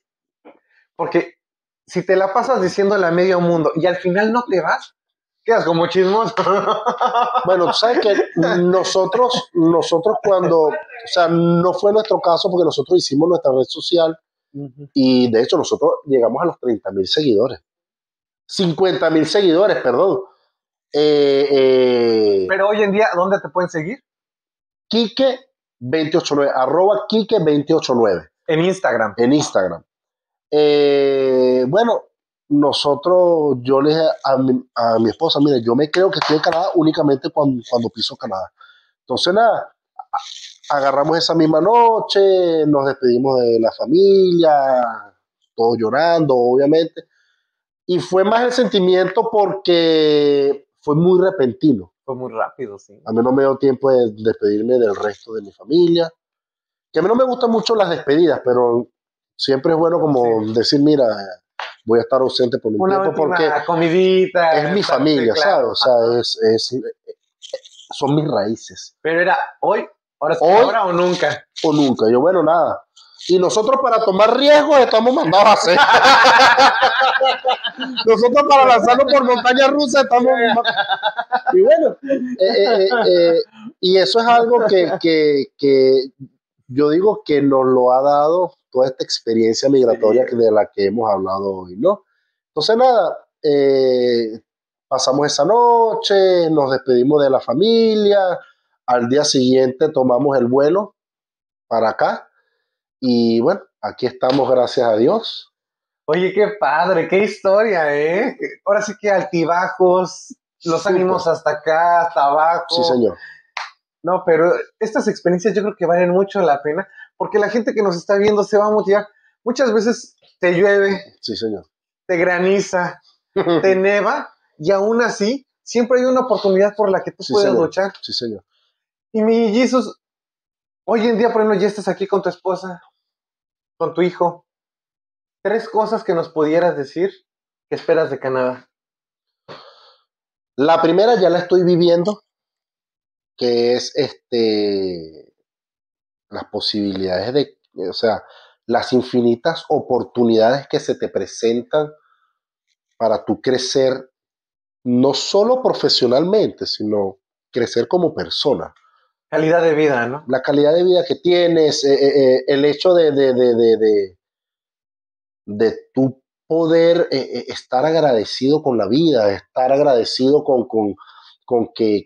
porque si te la pasas diciéndole a medio mundo y al final no te vas, quedas como chismoso. Bueno, sabes que nosotros cuando, o sea, no fue nuestro caso porque nosotros hicimos nuestra red social, uh-huh, y de hecho nosotros llegamos a los 30,000 seguidores. 50,000 seguidores, perdón. Pero hoy en día, ¿dónde te pueden seguir? Kike289, arroba Kike289. En Instagram. En Instagram. Bueno, nosotros, yo le dije a mi esposa, mire, yo me creo que estoy en Canadá únicamente cuando piso Canadá. Entonces, nada, agarramos esa misma noche, nos despedimos de la familia, todos llorando, obviamente. Y fue más el sentimiento porque fue muy repentino. Fue muy rápido, sí. A mí no me dio tiempo de despedirme del resto de mi familia. Que a mí no me gustan mucho las despedidas, pero siempre es bueno como decir, mira, voy a estar ausente por un tiempo porque comidita, es mi familia, claro. ¿Sabes? O sea, son mis raíces. Pero era hoy, ahora o nunca. Yo, bueno, nada. Y nosotros para tomar riesgos estamos mandados a hacer. Nosotros para lanzarnos por montaña rusa estamos... Y bueno, y eso es algo que yo digo que nos lo ha dado toda esta experiencia migratoria de la que hemos hablado hoy, ¿no? Entonces nada, pasamos esa noche, nos despedimos de la familia, al día siguiente tomamos el vuelo para acá. Y bueno, aquí estamos, gracias a Dios. Oye, qué padre, qué historia, ¿eh? Ahora sí que altibajos, los ánimos hasta acá, hasta abajo. Sí, señor. No, pero estas experiencias yo creo que valen mucho la pena, porque la gente que nos está viendo se va a motivar. Muchas veces te llueve. Sí, señor. Te graniza, te neva, y aún así siempre hay una oportunidad por la que tú puedes luchar. Sí, señor. Y mi Jesús... Hoy en día, por ejemplo, ya estás aquí con tu esposa, con tu hijo. 3 cosas que nos pudieras decir que esperas de Canadá. La primera ya la estoy viviendo, que es las posibilidades o sea, las infinitas oportunidades que se te presentan para tú crecer, no solo profesionalmente, sino crecer como persona. Calidad de vida, ¿no? La calidad de vida que tienes, el hecho de tú poder estar agradecido con la vida, estar agradecido con que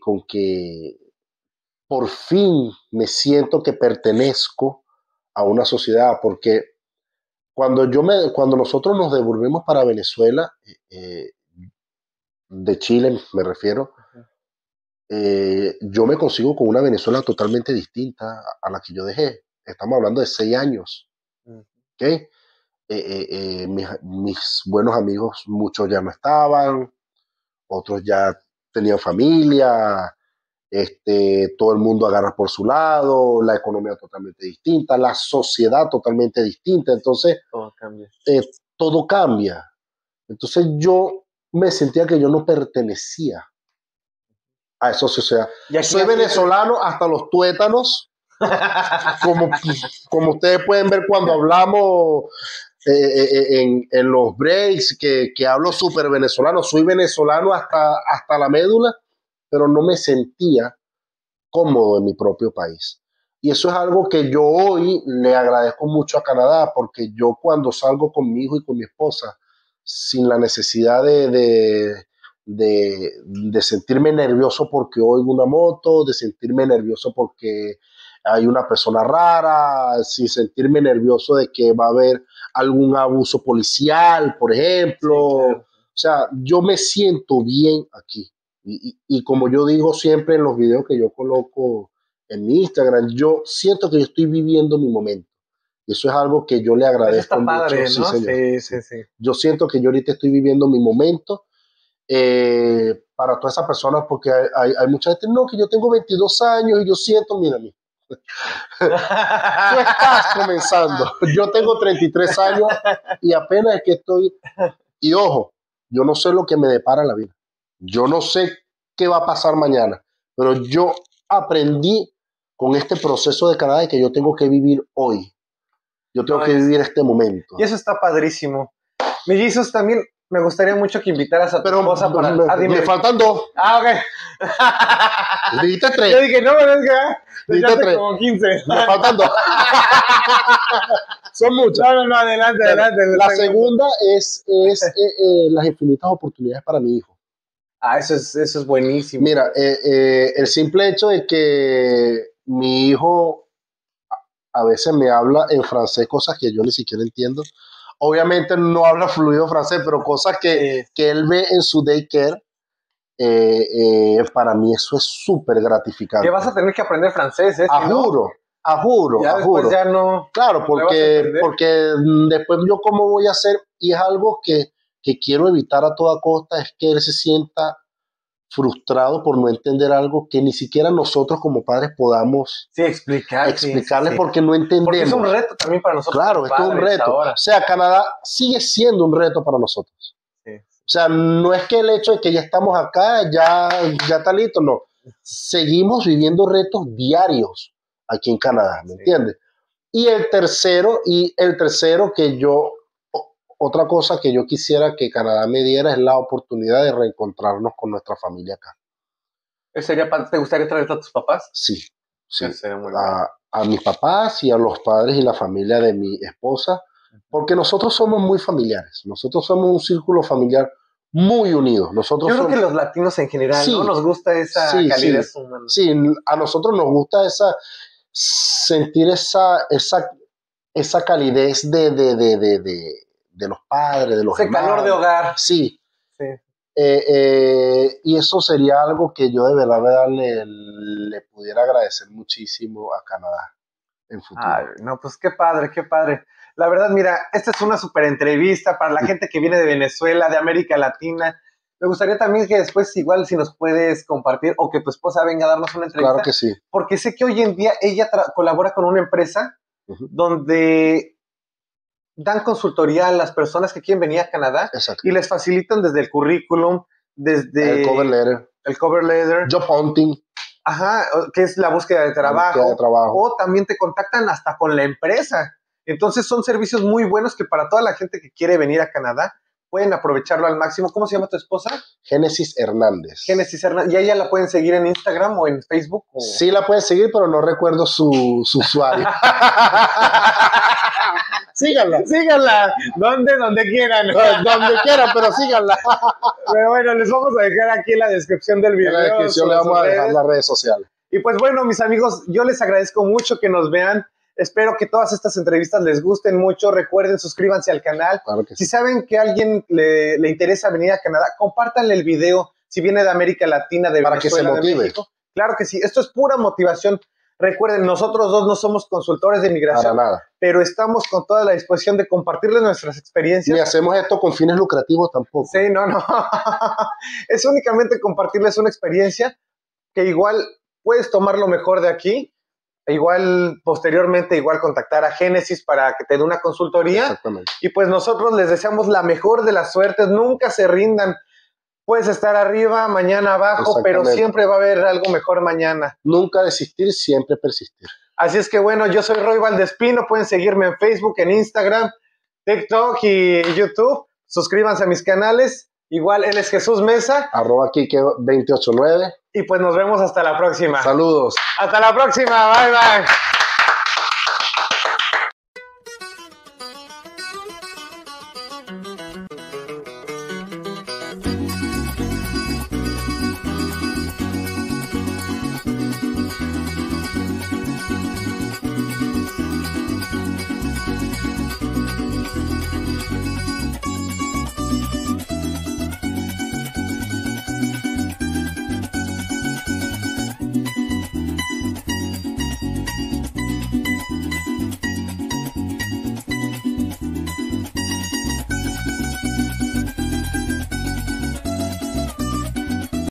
por fin me siento que pertenezco a una sociedad, porque cuando nosotros nos devolvemos para Venezuela, de Chile me refiero, yo me consigo con una Venezuela totalmente distinta a la que yo dejé. Estamos hablando de 6 años. ¿Okay? Mis buenos amigos, muchos ya no estaban, otros ya tenían familia, todo el mundo agarra por su lado, la economía totalmente distinta, la sociedad totalmente distinta. Entonces, todo cambia. Entonces yo me sentía que yo no pertenecía a esa sociedad. Soy venezolano hasta los tuétanos, como ustedes pueden ver cuando hablamos en los breaks, que hablo súper venezolano. Soy venezolano hasta la médula, pero no me sentía cómodo en mi propio país. Y eso es algo que yo hoy le agradezco mucho a Canadá, porque yo cuando salgo con mi hijo y con mi esposa, sin la necesidad de sentirme nervioso porque oigo una moto, de sentirme nervioso porque hay una persona rara, sin sentirme nervioso de que va a haber algún abuso policial, por ejemplo. Sí, claro. O sea, yo me siento bien aquí. Y como yo digo siempre en los videos que yo coloco en mi Instagram, yo siento que yo estoy viviendo mi momento. Eso es algo que yo le agradezco mucho. Padre, ¿no? Sí, señor. Sí. Yo siento que yo ahorita estoy viviendo mi momento. Para todas esas personas, porque hay mucha gente, no, que yo tengo 22 años y yo siento, mírame, tú estás comenzando, yo tengo 33 años y apenas es que estoy, y ojo, yo no sé lo que me depara la vida, yo no sé qué va a pasar mañana, pero yo aprendí con este proceso de Canadá de que yo tengo que vivir hoy, yo tengo que vivir este momento. Y eso está padrísimo. Me Jesús, también me gustaría mucho que invitaras a tu esposa para... Me faltan 2. Ah, ok. Dijiste 3. Yo dije, no, pero es que... Dijiste 3. Como 15. Me faltan 2. Son muchas. No, adelante, adelante. La segunda es las infinitas oportunidades para mi hijo. Ah, eso es buenísimo. Mira, el simple hecho de que mi hijo a veces me habla en francés cosas que yo ni siquiera entiendo. Obviamente no habla fluido francés, pero cosas que él ve en su daycare, para mí eso es súper gratificante. Que vas a tener que aprender francés, ¿eh? Juro. Ya no. Claro, porque después yo cómo voy a hacer, y es algo que quiero evitar a toda costa, es que él se sienta frustrado por no entender algo que ni siquiera nosotros como padres podamos explicarle sí. Porque no entendemos. Porque es un reto también para nosotros. Claro, esto es un reto. Ahora. O sea, Canadá sigue siendo un reto para nosotros. Sí. O sea, no es que el hecho de que ya estamos acá, ya está listo, no. Seguimos viviendo retos diarios aquí en Canadá, ¿me entiendes? Y el tercero que yo, otra cosa que yo quisiera que Canadá me diera es la oportunidad de reencontrarnos con nuestra familia acá. ¿Te gustaría traer a tus papás? Sí, sí. A mis papás y a los padres y la familia de mi esposa, porque nosotros somos muy familiares, nosotros somos un círculo familiar muy unidos. Nosotros yo creo que los latinos en general, sí, ¿no? Nos gusta esa calidez humana. Sí, a nosotros nos gusta sentir esa calidez de los padres, de los hermanos. Ese calor de hogar. Sí. Sí. Y eso sería algo que yo de verdad le pudiera agradecer muchísimo a Canadá en futuro. Ay, no, pues qué padre, qué padre. La verdad, mira, esta es una súper entrevista para la gente que viene de Venezuela, de América Latina. Me gustaría también que después, igual, si nos puedes compartir o que tu esposa venga a darnos una entrevista. Claro que sí. Porque sé que hoy en día ella colabora con una empresa donde dan consultoría a las personas que quieren venir a Canadá. Exacto. Y les facilitan desde el currículum, desde... El cover letter. Job hunting. Ajá, que es la búsqueda de trabajo. O también te contactan hasta con la empresa. Entonces son servicios muy buenos que para toda la gente que quiere venir a Canadá pueden aprovecharlo al máximo. ¿Cómo se llama tu esposa? Génesis Hernández. Génesis Hernández. ¿Y a ella la pueden seguir en Instagram o en Facebook? ¿O? Sí, la pueden seguir, pero no recuerdo su usuario. Síganla. Donde quieran. Donde quieran, pero síganla. Pero bueno, les vamos a dejar aquí en la descripción del video. En la descripción le vamos a dejar las redes sociales. Y pues bueno, mis amigos, yo les agradezco mucho que nos vean. Espero que todas estas entrevistas les gusten mucho. Recuerden, suscríbanse al canal. Claro que sí. Si saben que a alguien le interesa venir a Canadá, compártanle el video. Si viene de América Latina, de Venezuela, de México. Claro que sí. Esto es pura motivación. Recuerden, nosotros dos no somos consultores de migración. Para nada. Pero estamos con toda la disposición de compartirles nuestras experiencias. Ni hacemos esto con fines lucrativos tampoco. Sí, no. Es únicamente compartirles una experiencia que igual puedes tomar lo mejor de aquí. Igual, posteriormente, contactar a Génesis para que te dé una consultoría. Exactamente. Y pues nosotros les deseamos la mejor de las suertes. Nunca se rindan. Puedes estar arriba, mañana abajo, pero siempre va a haber algo mejor mañana. Nunca desistir, siempre persistir. Así es que bueno, yo soy Roy Valdespino. Pueden seguirme en Facebook, en Instagram, TikTok y YouTube. Suscríbanse a mis canales. Igual, él es Jesús Mesa. @Kike289. Y pues nos vemos hasta la próxima. Saludos. Hasta la próxima. Bye, bye.